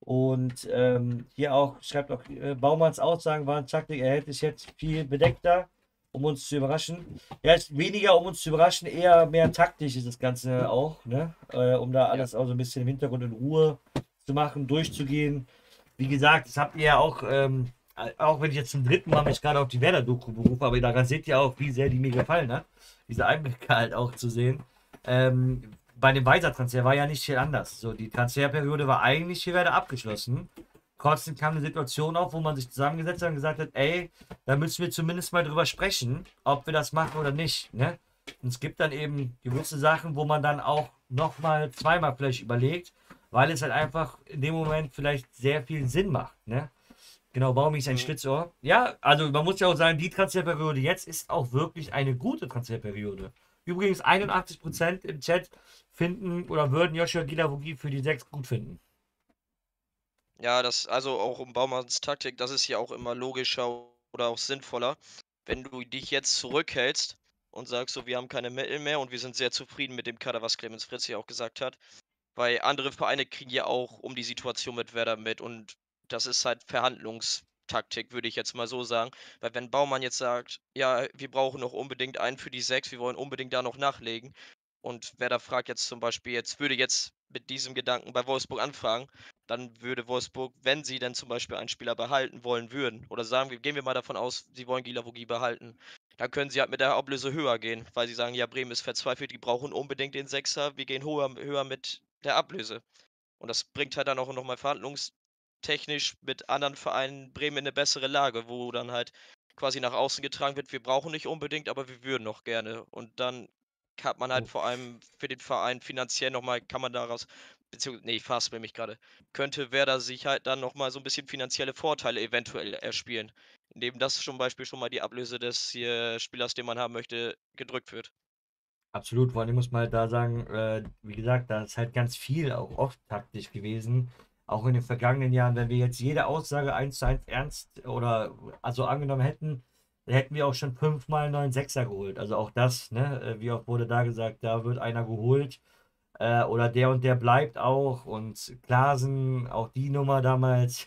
Und ähm, hier auch, schreibt auch, äh, Baumanns Aussagen waren taktisch, er hält sich jetzt viel bedeckter, um uns zu überraschen. Ja, ist weniger, um uns zu überraschen, eher mehr taktisch ist das Ganze auch, ne? Äh, um da alles ja. auch so ein bisschen im Hintergrund in Ruhe zu machen, durchzugehen. Wie gesagt, das habt ihr ja auch, ähm, auch wenn ich jetzt zum dritten Mal mich gerade auf die Werder-Doku berufe, aber daran seht ihr auch, wie sehr die mir gefallen hat, diese Einblicke halt auch zu sehen. Ähm, bei dem Weiser-Transfer war ja nicht viel anders. So, die Transferperiode war eigentlich hier wieder abgeschlossen. Trotzdem kam eine Situation auf, wo man sich zusammengesetzt hat und gesagt hat, ey, da müssen wir zumindest mal drüber sprechen, ob wir das machen oder nicht. Ne? Und es gibt dann eben gewisse Sachen, wo man dann auch nochmal zweimal vielleicht überlegt, weil es halt einfach in dem Moment vielleicht sehr viel Sinn macht. Ne? Genau, warum ist ein Schlitzohr? Ja, also man muss ja auch sagen, die Transferperiode jetzt ist auch wirklich eine gute Transferperiode. Übrigens einundachtzig Prozent im Chat finden oder würden Josuha Guilavogui für die sechs gut finden. Ja, das, also auch um Baumanns Taktik, das ist ja auch immer logischer oder auch sinnvoller, wenn du dich jetzt zurückhältst und sagst so, wir haben keine Mittel mehr und wir sind sehr zufrieden mit dem Kader, was Clemens Fritz ja auch gesagt hat, weil andere Vereine kriegen ja auch um die Situation mit Werder mit und das ist halt Verhandlungstaktik, würde ich jetzt mal so sagen, weil wenn Baumann jetzt sagt, ja, wir brauchen noch unbedingt einen für die sechs, wir wollen unbedingt da noch nachlegen und Werder fragt jetzt zum Beispiel, jetzt würde jetzt mit diesem Gedanken bei Wolfsburg anfragen, dann würde Wolfsburg, wenn sie dann zum Beispiel einen Spieler behalten wollen würden, oder sagen wir, gehen wir mal davon aus, sie wollen Guilavogui behalten, dann können sie halt mit der Ablöse höher gehen, weil sie sagen, ja, Bremen ist verzweifelt, die brauchen unbedingt den Sechser, wir gehen höher, höher mit der Ablöse. Und das bringt halt dann auch nochmal verhandlungstechnisch mit anderen Vereinen Bremen in eine bessere Lage, wo dann halt quasi nach außen getragen wird, wir brauchen nicht unbedingt, aber wir würden noch gerne. Und dann hat man halt vor allem für den Verein finanziell nochmal, kann man daraus... Beziehungsweise, nee, ich fasse mich gerade. Könnte Werder sich halt dann nochmal so ein bisschen finanzielle Vorteile eventuell erspielen. Indem das zum Beispiel schon mal die Ablöse des hier Spielers, den man haben möchte, gedrückt wird. Absolut, vor allem muss man halt da sagen, äh, wie gesagt, da ist halt ganz viel auch oft taktisch gewesen. Auch in den vergangenen Jahren, wenn wir jetzt jede Aussage eins zu eins ernst oder also angenommen hätten, dann hätten wir auch schon fünfmal einen neuen Sechser geholt. Also auch das, ne, wie oft wurde da gesagt, da wird einer geholt. Oder der und der bleibt auch und Klasen, auch die Nummer damals.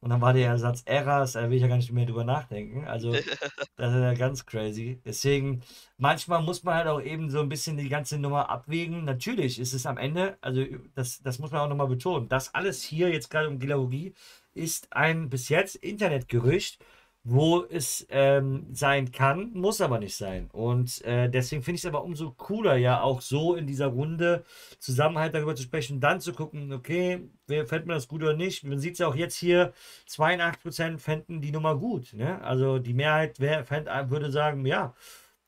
Und dann war der Ersatz Erras, da will ich ja gar nicht mehr drüber nachdenken. Also das ist ja ganz crazy. Deswegen, manchmal muss man halt auch eben so ein bisschen die ganze Nummer abwägen. Natürlich ist es am Ende, also das, das muss man auch nochmal betonen, das alles hier jetzt gerade um Guilavogui ist ein bis jetzt Internetgerücht, wo es ähm, sein kann, muss aber nicht sein. Und äh, deswegen finde ich es aber umso cooler, ja auch so in dieser Runde Zusammenhalt darüber zu sprechen, dann zu gucken, okay, wer fällt mir das gut oder nicht. Man sieht es ja auch jetzt hier, zweiundachtzig Prozent fänden die Nummer gut. Ne? Also die Mehrheit wär, fänd, würde sagen, ja,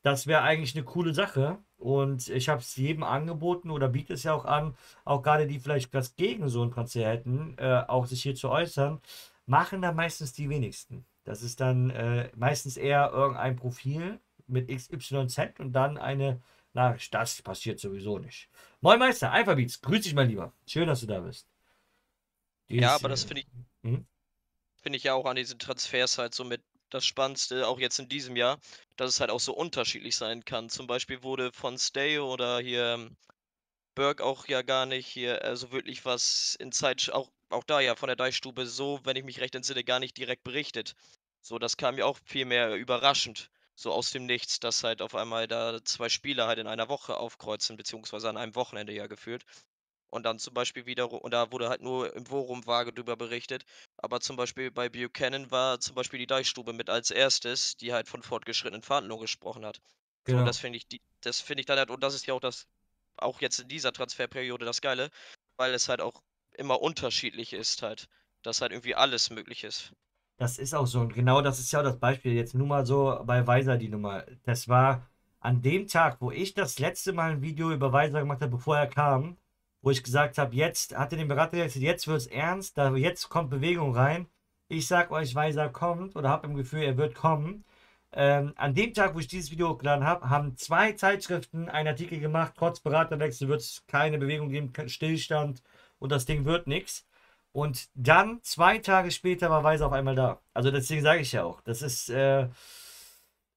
das wäre eigentlich eine coole Sache. Und ich habe es jedem angeboten oder biete es ja auch an, auch gerade die vielleicht was gegen so einen Transfer hätten, äh, auch sich hier zu äußern, machen da meistens die wenigsten. Das ist dann äh, meistens eher irgendein Profil mit X Y Z und dann eine Nachricht. Das passiert sowieso nicht. Moin Meister, Alphabeats, grüß dich mein Lieber. Schön, dass du da bist. Dies, ja, aber das finde ich, hm? find ich ja auch an diesen Transfers halt somit das Spannendste, auch jetzt in diesem Jahr, dass es halt auch so unterschiedlich sein kann. Zum Beispiel wurde von Stay oder hier Berg auch ja gar nicht hier so also wirklich was in Zeit, auch, auch da ja von der Deichstube so, wenn ich mich recht entsinne, gar nicht direkt berichtet. So, das kam ja auch viel mehr überraschend, so aus dem Nichts, dass halt auf einmal da zwei Spieler halt in einer Woche aufkreuzen, beziehungsweise an einem Wochenende ja geführt. Und dann zum Beispiel wieder, und da wurde halt nur im Forum vage drüber berichtet, aber zum Beispiel bei Buchanan war zum Beispiel die Deichstube mit als erstes, die halt von fortgeschrittenen Verhandlungen gesprochen hat. Genau. So, und das finde ich, die, das finde ich dann halt, und das ist ja auch das, auch jetzt in dieser Transferperiode das Geile, weil es halt auch immer unterschiedlich ist halt, dass halt irgendwie alles möglich ist. Das ist auch so. Und genau das ist ja auch das Beispiel. Jetzt nur mal so bei Weiser die Nummer. Das war an dem Tag, wo ich das letzte Mal ein Video über Weiser gemacht habe, bevor er kam, wo ich gesagt habe, jetzt hat er den Berater gewechselt, jetzt wird es ernst, da jetzt kommt Bewegung rein. Ich sag euch, Weiser kommt oder habe im Gefühl, er wird kommen. Ähm, an dem Tag, wo ich dieses Video hochgeladen habe, haben zwei Zeitschriften einen Artikel gemacht, trotz Beraterwechsel wird es keine Bewegung geben, Stillstand und das Ding wird nichts. Und dann, zwei Tage später, war Weiser auf einmal da. Also deswegen sage ich ja auch, das ist, äh,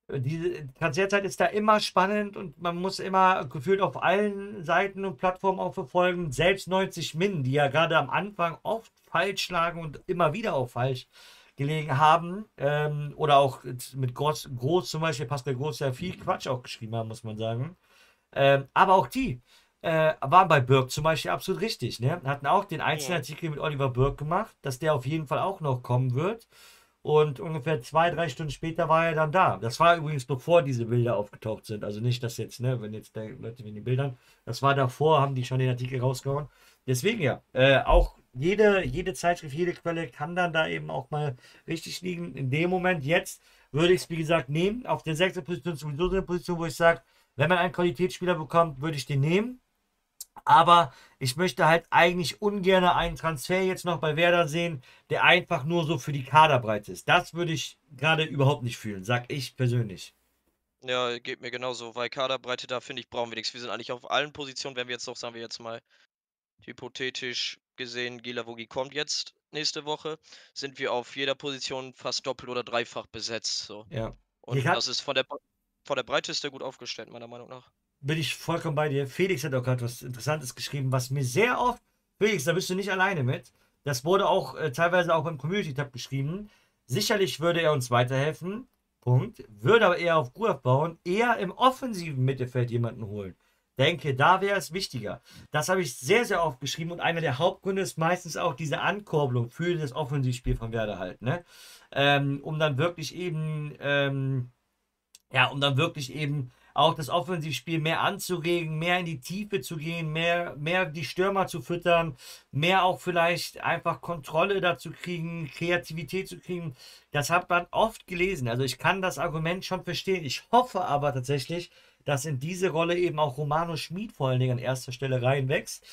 diese Transferzeit ist da immer spannend und man muss immer gefühlt auf allen Seiten und Plattformen auch verfolgen, selbst neunzig Min, die ja gerade am Anfang oft falsch schlagen und immer wieder auch falsch gelegen haben, ähm, oder auch mit Groß, Groß zum Beispiel, Pascal Groß, ja viel Quatsch auch geschrieben haben, muss man sagen. Ähm, aber auch die Äh, waren bei Birk zum Beispiel absolut richtig, ne? Hatten auch den Einzelartikel mit Oliver Birk gemacht, dass der auf jeden Fall auch noch kommen wird. und ungefähr zwei, drei Stunden später war er dann da. Das war übrigens bevor diese Bilder aufgetaucht sind. Also nicht, dass jetzt, ne, wenn jetzt der Leute mit den Bildern, das war davor, haben die schon den Artikel rausgehauen. Deswegen ja, äh, auch jede, jede Zeitschrift, jede Quelle kann dann da eben auch mal richtig liegen. In dem Moment jetzt würde ich es, wie gesagt, nehmen. Auf der sechsten Position, sowieso der Position, wo ich sage, wenn man einen Qualitätsspieler bekommt, würde ich den nehmen. Aber ich möchte halt eigentlich ungern einen Transfer jetzt noch bei Werder sehen, der einfach nur so für die Kaderbreite ist. Das würde ich gerade überhaupt nicht fühlen, sag ich persönlich. Ja, geht mir genauso, weil Kaderbreite, da finde ich, brauchen wir nichts. Wir sind eigentlich auf allen Positionen, wenn wir jetzt noch, sagen wir jetzt mal, hypothetisch gesehen, Guilavogui kommt jetzt nächste Woche, sind wir auf jeder Position fast doppelt oder dreifach besetzt. So. Ja. Und ich das ist von der, von der Breite ist der gut aufgestellt, meiner Meinung nach. Bin ich vollkommen bei dir. Felix hat auch gerade was Interessantes geschrieben, was mir sehr oft, Felix, da bist du nicht alleine mit, das wurde auch äh, teilweise auch beim Community-Tab geschrieben, sicherlich würde er uns weiterhelfen, Punkt, würde aber eher auf Grueff bauen, eher im offensiven Mittelfeld jemanden holen. Denke, da wäre es wichtiger. Das habe ich sehr, sehr oft geschrieben und einer der Hauptgründe ist meistens auch diese Ankurbelung für das Offensivspiel von Werder halt, ne? Ähm, um dann wirklich eben, ähm, ja, um dann wirklich eben auch das Offensivspiel mehr anzuregen, mehr in die Tiefe zu gehen, mehr, mehr die Stürmer zu füttern, mehr auch vielleicht einfach Kontrolle dazu kriegen, Kreativität zu kriegen. Das hat man oft gelesen. Also ich kann das Argument schon verstehen. Ich hoffe aber tatsächlich, dass in diese Rolle eben auch Romano Schmied vor allen Dingen an erster Stelle reinwächst.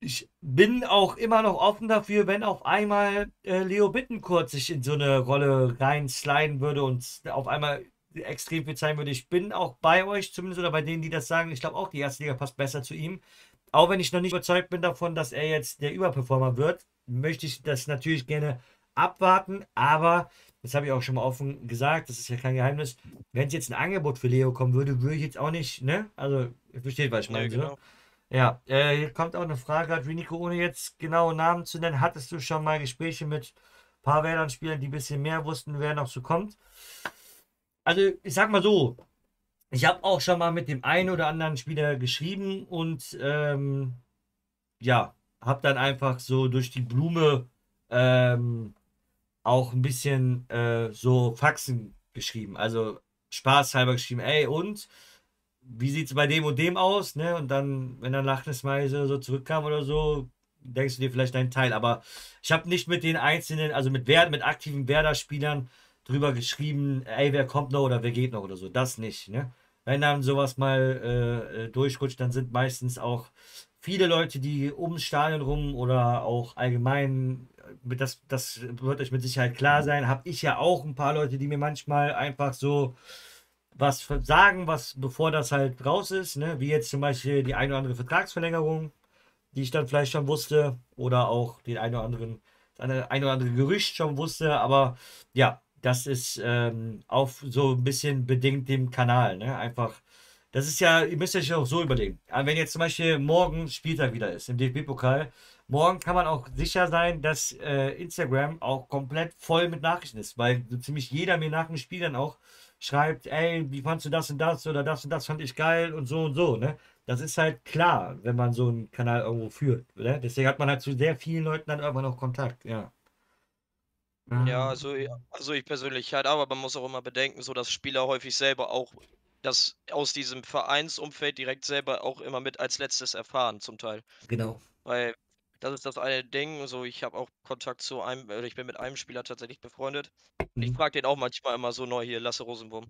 Ich bin auch immer noch offen dafür, wenn auf einmal äh, Leo Bittencourt sich in so eine Rolle reinsliden würde und auf einmal extrem viel zeigen würde. Ich bin auch bei euch, zumindest, oder bei denen, die das sagen, ich glaube auch, die erste Liga passt besser zu ihm. Auch wenn ich noch nicht überzeugt bin davon, dass er jetzt der Überperformer wird, möchte ich das natürlich gerne abwarten, aber, das habe ich auch schon mal offen gesagt, das ist ja kein Geheimnis, wenn es jetzt ein Angebot für Leo kommen würde, würde ich jetzt auch nicht, ne? Also, ihr versteht, was ich meine. Ja, genau. Ja, äh, hier kommt auch eine Frage, Rinico, ohne jetzt genaue Namen zu nennen, hattest du schon mal Gespräche mit ein paar Werdern-Spielern, die ein bisschen mehr wussten, wer noch so kommt? Also, ich sag mal so, ich habe auch schon mal mit dem einen oder anderen Spieler geschrieben und ähm, ja, habe dann einfach so durch die Blume ähm, auch ein bisschen äh, so Faxen geschrieben. Also spaßhalber geschrieben, ey und, wie sieht es bei dem und dem aus? Ne? Und dann, wenn dann lachendes Mal so zurückkam oder so, denkst du dir vielleicht deinen Teil. Aber ich habe nicht mit den einzelnen, also mit, Werder, mit aktiven Werder-Spielern drüber geschrieben, ey, wer kommt noch oder wer geht noch oder so. Das nicht, ne? Wenn dann sowas mal äh, durchrutscht, dann sind meistens auch viele Leute, die ums Stadion rum oder auch allgemein, das, das wird euch mit Sicherheit klar sein, habe ich ja auch ein paar Leute, die mir manchmal einfach so was sagen, was bevor das halt raus ist, ne? Wie jetzt zum Beispiel die ein oder andere Vertragsverlängerung, die ich dann vielleicht schon wusste oder auch den ein oder anderen, das ein oder andere Gerücht schon wusste, aber ja, das ist ähm, auch so ein bisschen bedingt dem Kanal, ne? Einfach, das ist ja, ihr müsst euch auch so überlegen. Aber wenn jetzt zum Beispiel morgen Spieltag wieder ist, im D F B-Pokal, morgen kann man auch sicher sein, dass äh, Instagram auch komplett voll mit Nachrichten ist, weil so ziemlich jeder mir nach dem Spiel dann auch schreibt, ey, wie fandst du das und das oder das und das fand ich geil und so und so, ne? Das ist halt klar, wenn man so einen Kanal irgendwo führt, ne? Deswegen hat man halt zu sehr vielen Leuten dann irgendwann auch Kontakt, ja. Ja, also, also ich persönlich halt, aber man muss auch immer bedenken, so dass Spieler häufig selber auch das aus diesem Vereinsumfeld direkt selber auch immer mit als letztes erfahren zum Teil. Genau. Weil das ist das eine Ding, so ich habe auch Kontakt zu einem, oder ich bin mit einem Spieler tatsächlich befreundet. Mhm. Ich frage den auch manchmal immer so neu hier, Lasse Rosenwurm.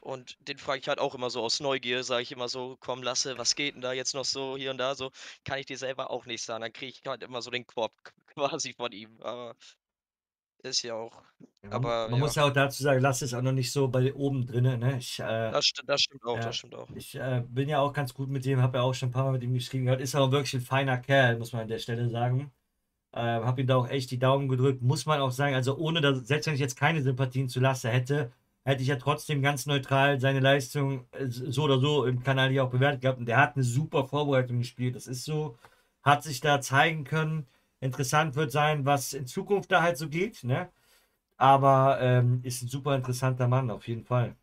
Und den frage ich halt auch immer so aus Neugier, sage ich immer so, komm Lasse, was geht denn da jetzt noch so hier und da so, kann ich dir selber auch nicht sagen. Dann kriege ich halt immer so den Korb quasi von ihm, aber ist ja auch. Ja, aber man ja. muss ja auch dazu sagen, Lasse ist auch noch nicht so bei oben drinnen. Ne? Ich, äh, das, st das stimmt auch, äh, das stimmt auch. Ich äh, bin ja auch ganz gut mit dem, habe ja auch schon ein paar Mal mit ihm geschrieben gehabt. Ist auch wirklich ein feiner Kerl, muss man an der Stelle sagen. Äh, habe ihm da auch echt die Daumen gedrückt, muss man auch sagen. Also ohne, dass, selbst wenn ich jetzt keine Sympathien zu Lasse hätte, hätte ich ja trotzdem ganz neutral seine Leistung äh, so oder so im Kanal hier auch bewertet gehabt. Und der hat eine super Vorbereitung gespielt. Das ist so, hat sich da zeigen können. Interessant wird sein, was in Zukunft da halt so geht, ne? Aber ähm, ist ein super interessanter Mann, auf jeden Fall.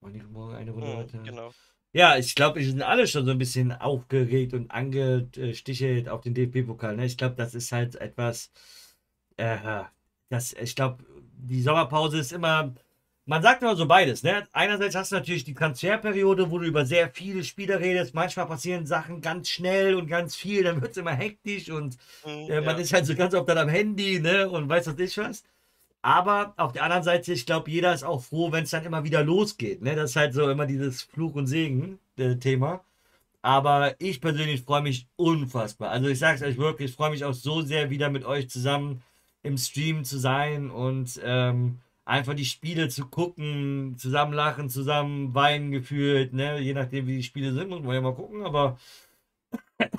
Und ich morgen eine Runde oh, weiter. Genau. Ja, ich glaube, wir sind alle schon so ein bisschen aufgeregt und angestichelt auf den D F B-Pokal. Ne? Ich glaube, das ist halt etwas, äh, das, ich glaube, die Sommerpause ist immer, man sagt immer so beides, ne? Einerseits hast du natürlich die Transferperiode, wo du über sehr viele Spieler redest. Manchmal passieren Sachen ganz schnell und ganz viel, dann wird es immer hektisch und äh, man ja. ist halt so ganz oft dann am Handy, ne? Und weiß was ich was. Aber auf der anderen Seite, ich glaube, jeder ist auch froh, wenn es dann immer wieder losgeht, ne? Das ist halt so immer dieses Fluch und Segen-Thema. Aber ich persönlich freue mich unfassbar. Also ich sage es euch wirklich, ich freue mich auch so sehr, wieder mit euch zusammen im Stream zu sein und ähm, einfach die Spiele zu gucken, zusammen lachen, zusammen weinen gefühlt, ne? Je nachdem, wie die Spiele sind, muss man ja mal gucken. Aber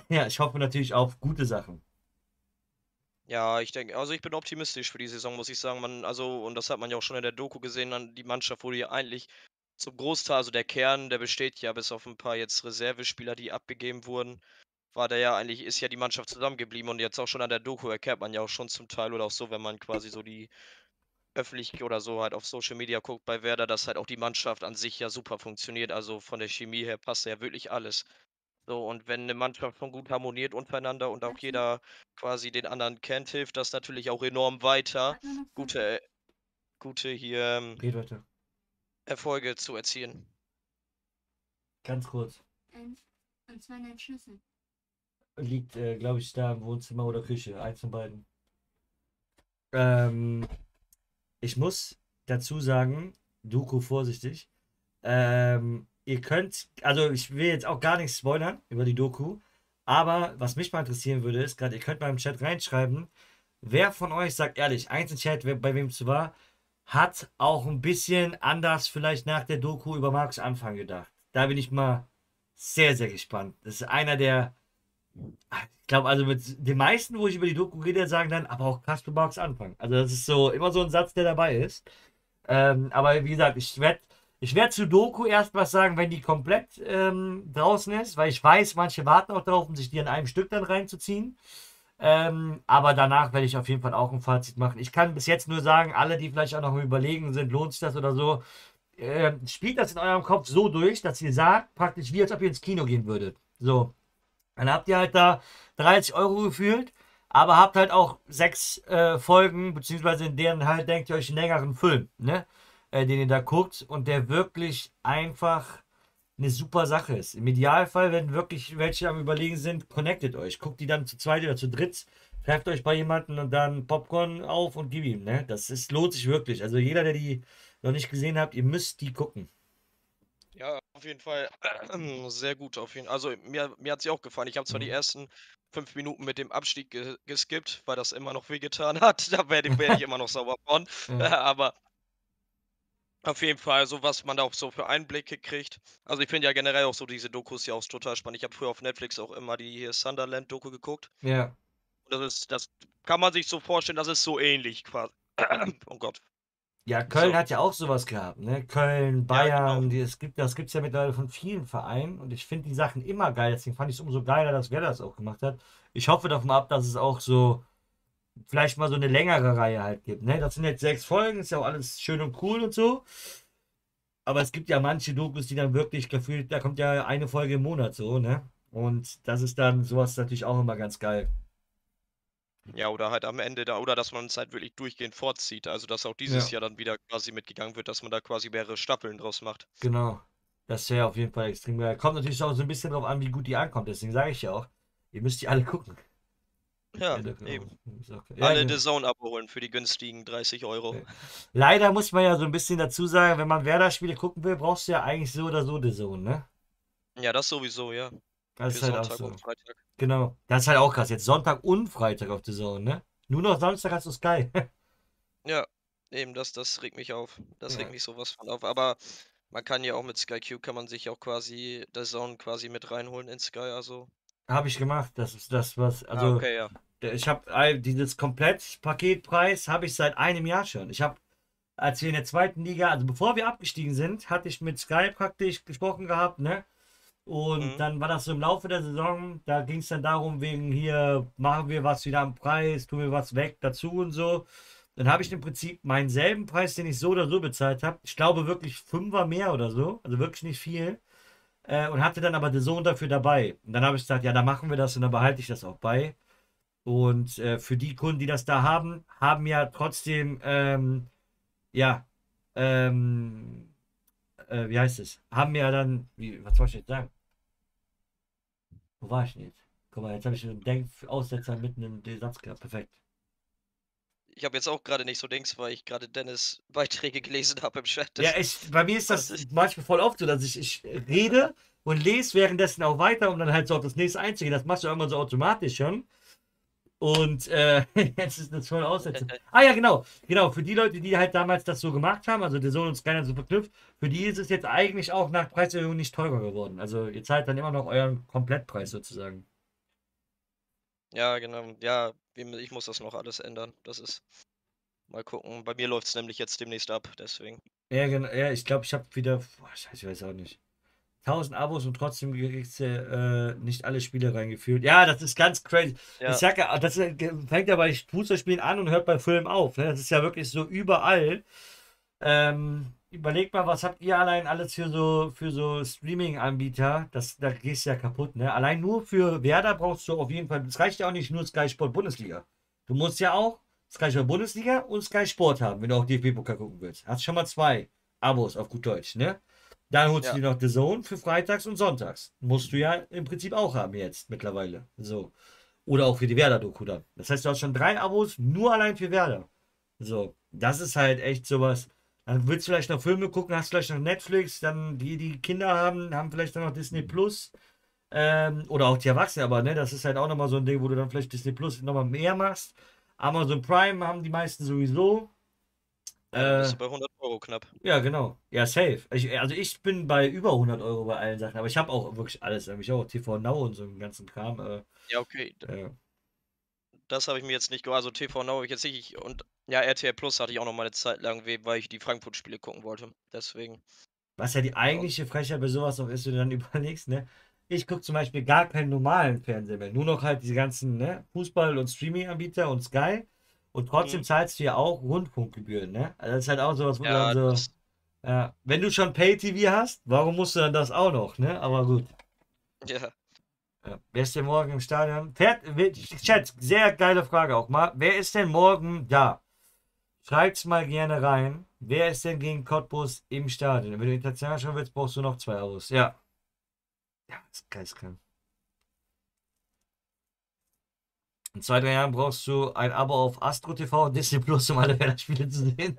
ja, ich hoffe natürlich auf gute Sachen. Ja, ich denke, also ich bin optimistisch für die Saison, muss ich sagen. Man, also, und das hat man ja auch schon in der Doku gesehen, die Mannschaft wurde ja eigentlich zum Großteil, also der Kern, der besteht ja bis auf ein paar jetzt Reservespieler, die abgegeben wurden, war der ja eigentlich, ist ja die Mannschaft zusammengeblieben und jetzt auch schon an der Doku erkennt man ja auch schon zum Teil oder auch so, wenn man quasi so die öffentlich oder so halt auf Social Media guckt bei Werder, dass halt auch die Mannschaft an sich ja super funktioniert, also von der Chemie her passt ja wirklich alles. So, und wenn eine Mannschaft schon gut harmoniert untereinander und auch jeder quasi den anderen kennt, hilft das natürlich auch enorm weiter, gute, gute hier Geht weiter. Erfolge zu erzielen. Ganz kurz. Eins und zwei neuen Schlüssel. Liegt, äh, glaube ich, da im Wohnzimmer oder Küche, eins von beiden. Ähm... Ich muss dazu sagen, Doku vorsichtig, ähm, ihr könnt, also ich will jetzt auch gar nichts spoilern über die Doku, aber was mich mal interessieren würde, ist gerade, ihr könnt mal im Chat reinschreiben, wer von euch, sagt ehrlich, eins im Chat, bei wem es war, hat auch ein bisschen anders vielleicht nach der Doku über Markus Anfang gedacht. Da bin ich mal sehr, sehr gespannt. Das ist einer der, ich glaube, also mit den meisten, wo ich über die Doku rede, sagen dann, aber auch krass, du magst anfangen. Also das ist so immer so ein Satz, der dabei ist. Ähm, aber wie gesagt, ich werde ich werd zu Doku erst was sagen, wenn die komplett ähm, draußen ist, weil ich weiß, manche warten auch darauf, um sich die in einem Stück dann reinzuziehen. Ähm, aber danach werde ich auf jeden Fall auch ein Fazit machen. Ich kann bis jetzt nur sagen, alle, die vielleicht auch noch überlegen sind, lohnt sich das oder so, äh, spielt das in eurem Kopf so durch, dass ihr sagt, praktisch wie als ob ihr ins Kino gehen würdet. So. Dann habt ihr halt da dreißig Euro gefühlt, aber habt halt auch sechs äh, Folgen, beziehungsweise in deren halt denkt ihr euch einen längeren Film, ne? Äh, den ihr da guckt und der wirklich einfach eine super Sache ist. Im Idealfall, wenn wirklich welche am Überlegen sind, connectet euch. Guckt die dann zu zweit oder zu dritt, trefft euch bei jemandem und dann Popcorn auf und gib ihm, ne? Das ist, lohnt sich wirklich. Also jeder, der die noch nicht gesehen habt, ihr müsst die gucken. Ja, auf jeden Fall sehr gut. Auf jeden, also mir, mir hat sie auch gefallen. Ich habe zwar die ersten fünf Minuten mit dem Abstieg ge geskippt, weil das immer noch wehgetan hat. Da werde wär ich immer noch sauer von. Ja. Aber auf jeden Fall so, was man da auch so für Einblicke kriegt. Also ich finde ja generell auch so diese Dokus ja auch total spannend. Ich habe früher auf Netflix auch immer die hier Sunderland-Doku geguckt. Ja. Das ist, das kann man sich so vorstellen, das ist so ähnlich quasi. Oh Gott. Ja, Köln so. Hat ja auch sowas gehabt, ne? Köln, Bayern, ja, genau. Das gibt es ja mittlerweile von vielen Vereinen und ich finde die Sachen immer geil, deswegen fand ich es umso geiler, dass Werder das auch gemacht hat. Ich hoffe davon ab, dass es auch so, vielleicht mal so eine längere Reihe halt gibt, ne? Das sind jetzt sechs Folgen, ist ja auch alles schön und cool und so, aber es gibt ja manche Dokus, die dann wirklich gefühlt, da kommt ja eine Folge im Monat so, ne? Und das ist dann sowas natürlich auch immer ganz geil. Ja, oder halt am Ende da, oder dass man es halt wirklich durchgehend fortzieht. Also, dass auch dieses ja. Jahr dann wieder quasi mitgegangen wird, dass man da quasi mehrere Staffeln draus macht. Genau. Das wäre auf jeden Fall extrem geil. Kommt natürlich auch so ein bisschen drauf an, wie gut die ankommt. Deswegen sage ich ja auch, ihr müsst die alle gucken. Ja, ja eben. Okay. Alle ja, D A Z N abholen für die günstigen dreißig Euro. Okay. Leider muss man ja so ein bisschen dazu sagen, wenn man Werder-Spiele gucken will, brauchst du ja eigentlich so oder so D A Z N, ne? Ja, das sowieso, ja. Das ist halt Sonntag auch so. Und Freitag. Genau. Das ist halt auch krass. Jetzt Sonntag und Freitag auf D A Z N, ne? Nur noch Samstag hast du Sky. Ja, eben, das, das regt mich auf. Das ja. regt mich sowas von auf. Aber man kann ja auch mit Sky Q, kann man sich auch quasi D A Z N quasi mit reinholen in Sky, also. Habe ich gemacht. Das ist das, was, also. Ah, okay, ja. Ich habe dieses Komplettpaketpreis habe ich seit einem Jahr schon. Ich habe, als wir in der zweiten Liga, also bevor wir abgestiegen sind, hatte ich mit Sky praktisch gesprochen gehabt, ne? Und mhm. dann war das so im Laufe der Saison, da ging es dann darum, wegen hier, machen wir was wieder am Preis, tun wir was weg dazu und so. Dann habe ich im Prinzip meinen selben Preis, den ich so oder so bezahlt habe. Ich glaube wirklich Fünfer mehr oder so, also wirklich nicht viel. Äh, und hatte dann aber D A Z N dafür dabei. Und dann habe ich gesagt, ja, dann machen wir das und dann behalte ich das auch bei. Und äh, für die Kunden, die das da haben, haben ja trotzdem, ähm, ja, ähm, äh, wie heißt es? Haben ja dann, wie, was soll ich jetzt sagen? Wo war ich denn jetzt? Guck mal, jetzt habe ich einen Denkaussetzer mitten im Satz gehabt. Perfekt. Ich habe jetzt auch gerade nicht so Dings, weil ich gerade Dennis Beiträge gelesen habe im Chat. Das ja, ich, bei mir ist das manchmal voll oft so, dass ich, ich rede und lese währenddessen auch weiter, um dann halt so auf das nächste einzugehen. Das machst du irgendwann so automatisch schon. Und äh, jetzt ist das voll Aussetzung. Ah ja, genau. Genau, für die Leute, die halt damals das so gemacht haben, also der Sohn uns keiner so verknüpft, für die ist es jetzt eigentlich auch nach Preiserhöhung nicht teurer geworden. Also ihr zahlt dann immer noch euren Komplettpreis sozusagen. Ja, genau. Ja, ich muss das noch alles ändern. Das ist... Mal gucken. Bei mir läuft es nämlich jetzt demnächst ab, deswegen. Ja, genau. Ja, ich glaube, ich habe wieder... Boah, scheiße, ich weiß auch nicht. tausend Abos und trotzdem kriegst du äh, nicht alle Spiele reingeführt. Ja, das ist ganz crazy. Ja. Ich sag ja, das fängt ja bei Fußballspielen an und hört bei Filmen auf. Ne? Das ist ja wirklich so überall. Ähm, überlegt mal, was habt ihr allein alles für so, für so Streaming-Anbieter? Das, da gehst du ja kaputt. Ne? Allein nur für Werder brauchst du auf jeden Fall, es reicht ja auch nicht nur Sky Sport Bundesliga. Du musst ja auch Sky Sport Bundesliga und Sky Sport haben, wenn du auch D F B-Pokal gucken willst. Hast schon mal zwei Abos auf gut Deutsch, ne? Dann holst ja. du dir noch D A Z N für freitags und sonntags. Musst du ja im Prinzip auch haben jetzt mittlerweile. So. Oder auch für die Werder-Doku dann. Das heißt, du hast schon drei Abos nur allein für Werder. So. Das ist halt echt sowas. Dann willst du vielleicht noch Filme gucken, hast vielleicht noch Netflix. Dann die, die Kinder haben, haben vielleicht dann noch Disney Plus. Ähm, oder auch die Erwachsenen. Aber ne, das ist halt auch nochmal so ein Ding, wo du dann vielleicht Disney Plus nochmal mehr machst. Amazon Prime haben die meisten sowieso. Ja, bist du bei hundert Euro knapp. Ja, genau. Ja, safe. Ich, also ich bin bei über hundert Euro bei allen Sachen, aber ich habe auch wirklich alles. Ich habe auch T V Now und so einen ganzen Kram. Äh, ja, okay. Äh. Das habe ich mir jetzt nicht... Also T V Now habe ich jetzt nicht... Ich, und ja, R T L Plus hatte ich auch noch mal eine Zeit lang, weil ich die Frankfurt-Spiele gucken wollte. Deswegen. Was ja die eigentliche Frechheit bei sowas noch ist, wenn du dann überlegst, ne? Ich gucke zum Beispiel gar keinen normalen Fernseher mehr. Nur noch halt diese ganzen, ne? Fußball- und Streaming-Anbieter und Sky. Und trotzdem zahlst du ja auch Rundfunkgebühren, ne? Also das ist halt auch sowas, wo ja, dann so... Ja, wenn du schon Pay-T V hast, warum musst du dann das auch noch, ne? Aber gut. Ja. Ja. Wer ist denn morgen im Stadion? Fährt, Chat, sehr geile Frage auch mal. Wer ist denn morgen da? Schreibt's mal gerne rein. Wer ist denn gegen Cottbus im Stadion? Wenn du international schon willst, brauchst du noch zwei Abos. Ja. Ja, das ist geistkrank. In zwei, drei Jahren brauchst du ein Abo auf Astro T V und Disney Plus, um alle Werder-Spiele zu sehen.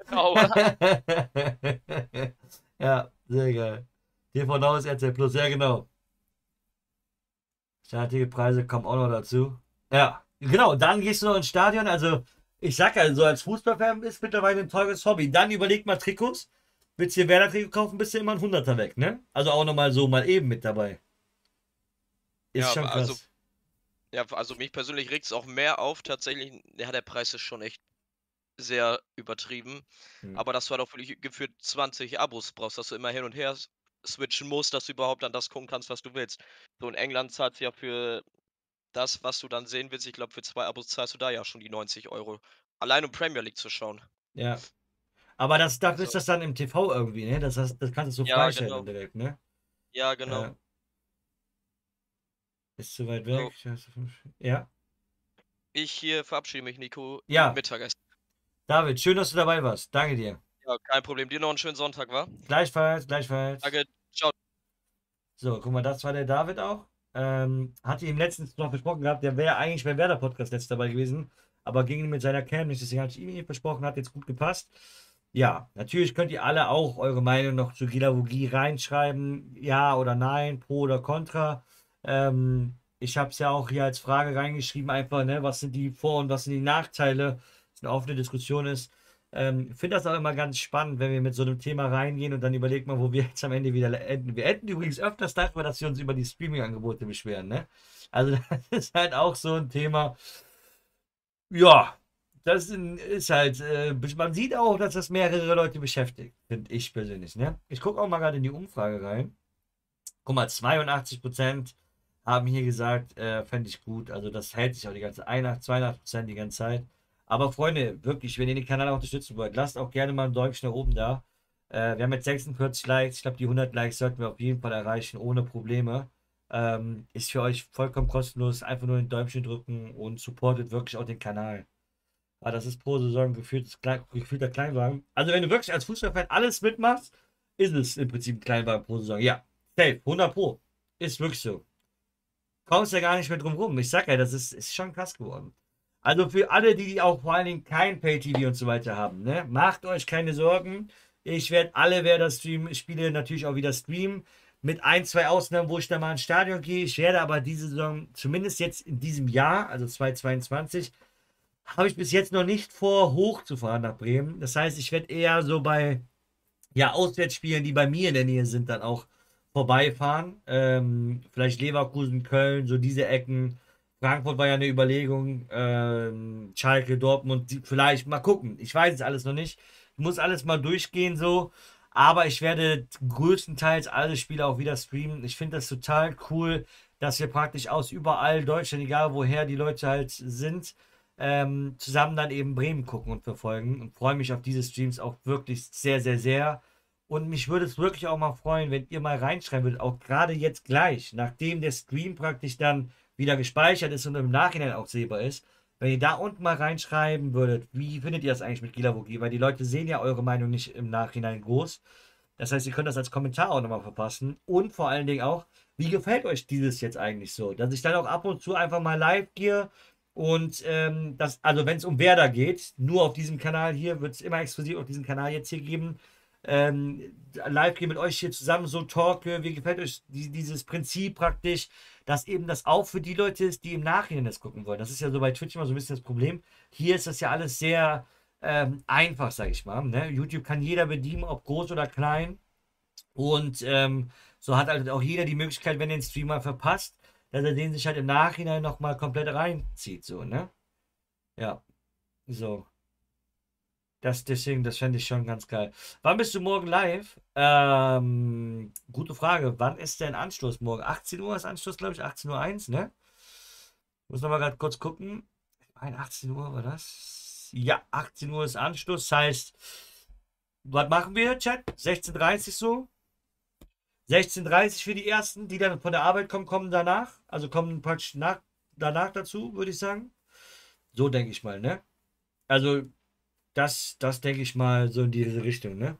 Ja, sehr geil. T V Now ist R T L Plus, ja genau. Staatliche Preise kommen auch noch dazu. Ja, genau, dann gehst du noch ins Stadion. Also, ich sag ja, so als Fußballfan ist mittlerweile ein teures Hobby. Dann überleg mal Trikots. Willst du dir Werder-Trikot kaufen, bist du immer ein Hunderter weg, ne? Also auch nochmal so mal eben mit dabei. Ist ja schon krass. Also Ja, also mich persönlich regt es auch mehr auf, tatsächlich, ja, der Preis ist schon echt sehr übertrieben, mhm. aber dass du halt auch wirklich gefühlt zwanzig Abos brauchst, dass du immer hin und her switchen musst, dass du überhaupt dann das gucken kannst, was du willst. So in England zahlst du ja für das, was du dann sehen willst, ich glaube für zwei Abos zahlst du da ja schon die neunzig Euro, allein um Premier League zu schauen. Ja, aber das, das also. ist das dann im T V irgendwie, ne? Das, das, das kannst du so ja, freistellen genau. direkt, ne? Ja, genau. Ja. Ist zu weit weg. Oh. Ja. Ich hier verabschiede mich, Nico. Ja. Mittagessen. David, schön, dass du dabei warst. Danke dir. Ja, kein Problem. Dir noch einen schönen Sonntag, wa? Gleichfalls, gleichfalls. Danke. Ciao. So, guck mal, das war der David auch. Ähm, hatte ihm letztens noch versprochen gehabt, der wäre eigentlich beim Werder-Podcast letztes dabei gewesen, aber ging mit seiner Cam nicht. Deswegen hatte ich ihm nicht versprochen, hat jetzt gut gepasst. Ja, natürlich könnt ihr alle auch eure Meinung noch zu Guilavogui reinschreiben. Ja oder nein, pro oder contra. Ähm, ich habe es ja auch hier als Frage reingeschrieben, einfach, ne, was sind die Vor- und was sind die Nachteile, dass eine offene Diskussion ist. Ich ähm, finde das auch immer ganz spannend, wenn wir mit so einem Thema reingehen und dann überlegt man, wo wir jetzt am Ende wieder enden. Wir enden übrigens öfters darüber, dass wir uns über die Streaming-Angebote beschweren, ne? Also das ist halt auch so ein Thema. Ja, das ist halt, äh, man sieht auch, dass das mehrere Leute beschäftigt, finde ich persönlich, ne? Ich gucke auch mal gerade in die Umfrage rein. Guck mal, zweiundachtzig Prozent haben hier gesagt, äh, fände ich gut. Also das hält sich auch die ganze einundachtzig, zweiundachtzig Prozent die ganze Zeit. Aber Freunde, wirklich, wenn ihr den Kanal unterstützen wollt, lasst auch gerne mal ein Däumchen nach oben da. Äh, wir haben jetzt sechsundvierzig Likes. Ich glaube, die hundert Likes sollten wir auf jeden Fall erreichen, ohne Probleme. Ähm, ist für euch vollkommen kostenlos. Einfach nur ein Däumchen drücken und supportet wirklich auch den Kanal. Aber das ist pro Saison gefühlt, gefühlter Kleinwagen. Also wenn du wirklich als Fußballfan alles mitmachst, ist es im Prinzip ein Kleinwagen pro Saison. Ja, safe, hundert pro. Ist wirklich so. Kommst ja gar nicht mehr drum rum. Ich sag ja, das ist, ist schon krass geworden. Also für alle, die auch vor allen Dingen kein Pay-T V und so weiter haben, ne? Macht euch keine Sorgen. Ich werde alle Werder-Spiele natürlich auch wieder streamen. Mit ein, zwei Ausnahmen, wo ich da mal ins Stadion gehe. Ich werde aber diese Saison, zumindest jetzt in diesem Jahr, also zweitausendzweiundzwanzig, habe ich bis jetzt noch nicht vor, hochzufahren nach Bremen. Das heißt, ich werde eher so bei ja, Auswärtsspielen, die bei mir in der Nähe sind, dann auch vorbeifahren. Ähm, vielleicht Leverkusen, Köln, so diese Ecken. Frankfurt war ja eine Überlegung. Ähm, Schalke, Dortmund, die, vielleicht mal gucken. Ich weiß es alles noch nicht. Ich muss alles mal durchgehen so. Aber ich werde größtenteils alle Spiele auch wieder streamen. Ich finde das total cool, dass wir praktisch aus überall Deutschland, egal woher die Leute halt sind, ähm, zusammen dann eben Bremen gucken und verfolgen. Und freue mich auf diese Streams auch wirklich sehr, sehr, sehr. Und mich würde es wirklich auch mal freuen, wenn ihr mal reinschreiben würdet, auch gerade jetzt gleich, nachdem der Stream praktisch dann wieder gespeichert ist und im Nachhinein auch sehbar ist, wenn ihr da unten mal reinschreiben würdet, wie findet ihr das eigentlich mit Guilavogui? Weil die Leute sehen ja eure Meinung nicht im Nachhinein groß. Das heißt, ihr könnt das als Kommentar auch nochmal verpassen. Und vor allen Dingen auch, wie gefällt euch dieses jetzt eigentlich so? Dass ich dann auch ab und zu einfach mal live gehe und ähm, das, also wenn es um Werder geht, nur auf diesem Kanal hier, wird es immer exklusiv auf diesem Kanal jetzt hier geben, ähm, live gehe mit euch hier zusammen, so talke, wie gefällt euch die, dieses Prinzip praktisch, dass eben das auch für die Leute ist, die im Nachhinein das gucken wollen. Das ist ja so bei Twitch immer so ein bisschen das Problem. Hier ist das ja alles sehr ähm, einfach, sage ich mal. Ne? YouTube kann jeder bedienen, ob groß oder klein. Und ähm, so hat halt auch jeder die Möglichkeit, wenn er den Stream mal verpasst, dass er den sich halt im Nachhinein nochmal komplett reinzieht. So, ne? Ja. So. Das, deswegen, das fände ich schon ganz geil. Wann bist du morgen live? Ähm, gute Frage. Wann ist denn Anstoß morgen? achtzehn Uhr ist Anstoß, glaube ich. achtzehn Uhr eins, ne? Muss nochmal gerade kurz gucken. Ich meine, achtzehn Uhr war das? Ja, achtzehn Uhr ist Anstoß. Das heißt, was machen wir, Chat? sechzehn Uhr dreißig so? sechzehn Uhr dreißig für die Ersten, die dann von der Arbeit kommen, kommen danach. Also kommen praktisch nach, danach dazu, würde ich sagen. So denke ich mal, ne? Also... Das, das denke ich mal so in diese Richtung, ne?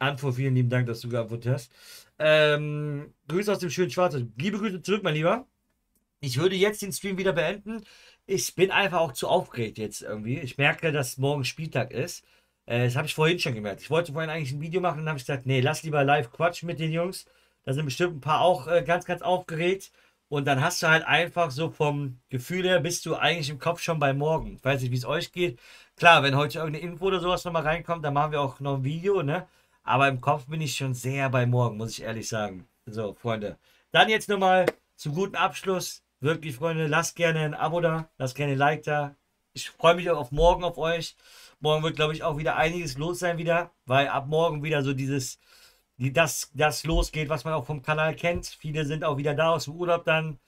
Antwort, vielen lieben Dank, dass du geantwortet hast. Ähm, Grüße aus dem schönen Schwarzen. Liebe Grüße zurück, mein Lieber. Ich würde jetzt den Stream wieder beenden. Ich bin einfach auch zu aufgeregt jetzt irgendwie. Ich merke, dass morgen Spieltag ist. Äh, das habe ich vorhin schon gemerkt. Ich wollte vorhin eigentlich ein Video machen und habe ich gesagt, nee, lass lieber live quatschen mit den Jungs. Da sind bestimmt ein paar auch äh, ganz, ganz aufgeregt. Und dann hast du halt einfach so vom Gefühl her, bist du eigentlich im Kopf schon bei morgen. Ich weiß nicht, wie es euch geht. Klar, wenn heute irgendeine Info oder sowas nochmal reinkommt, dann machen wir auch noch ein Video, ne? Aber im Kopf bin ich schon sehr bei morgen, muss ich ehrlich sagen. So, Freunde. Dann jetzt nochmal zum guten Abschluss. Wirklich, Freunde, lasst gerne ein Abo da. Lasst gerne ein Like da. Ich freue mich auch auf morgen auf euch. Morgen wird, glaube ich, auch wieder einiges los sein wieder. Weil ab morgen wieder so dieses... die das, das losgeht, was man auch vom Kanal kennt. Viele sind auch wieder da aus dem Urlaub dann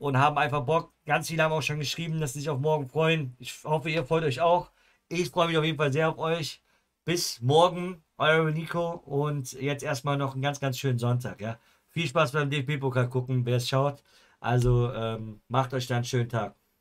und haben einfach Bock. Ganz viele haben auch schon geschrieben, dass sie sich auf morgen freuen. Ich hoffe, ihr freut euch auch. Ich freue mich auf jeden Fall sehr auf euch. Bis morgen, euer Nico. Und jetzt erstmal noch einen ganz, ganz schönen Sonntag. Ja? Viel Spaß beim D F B-Pokal gucken, wer es schaut. Also ähm, macht euch da einen schönen Tag.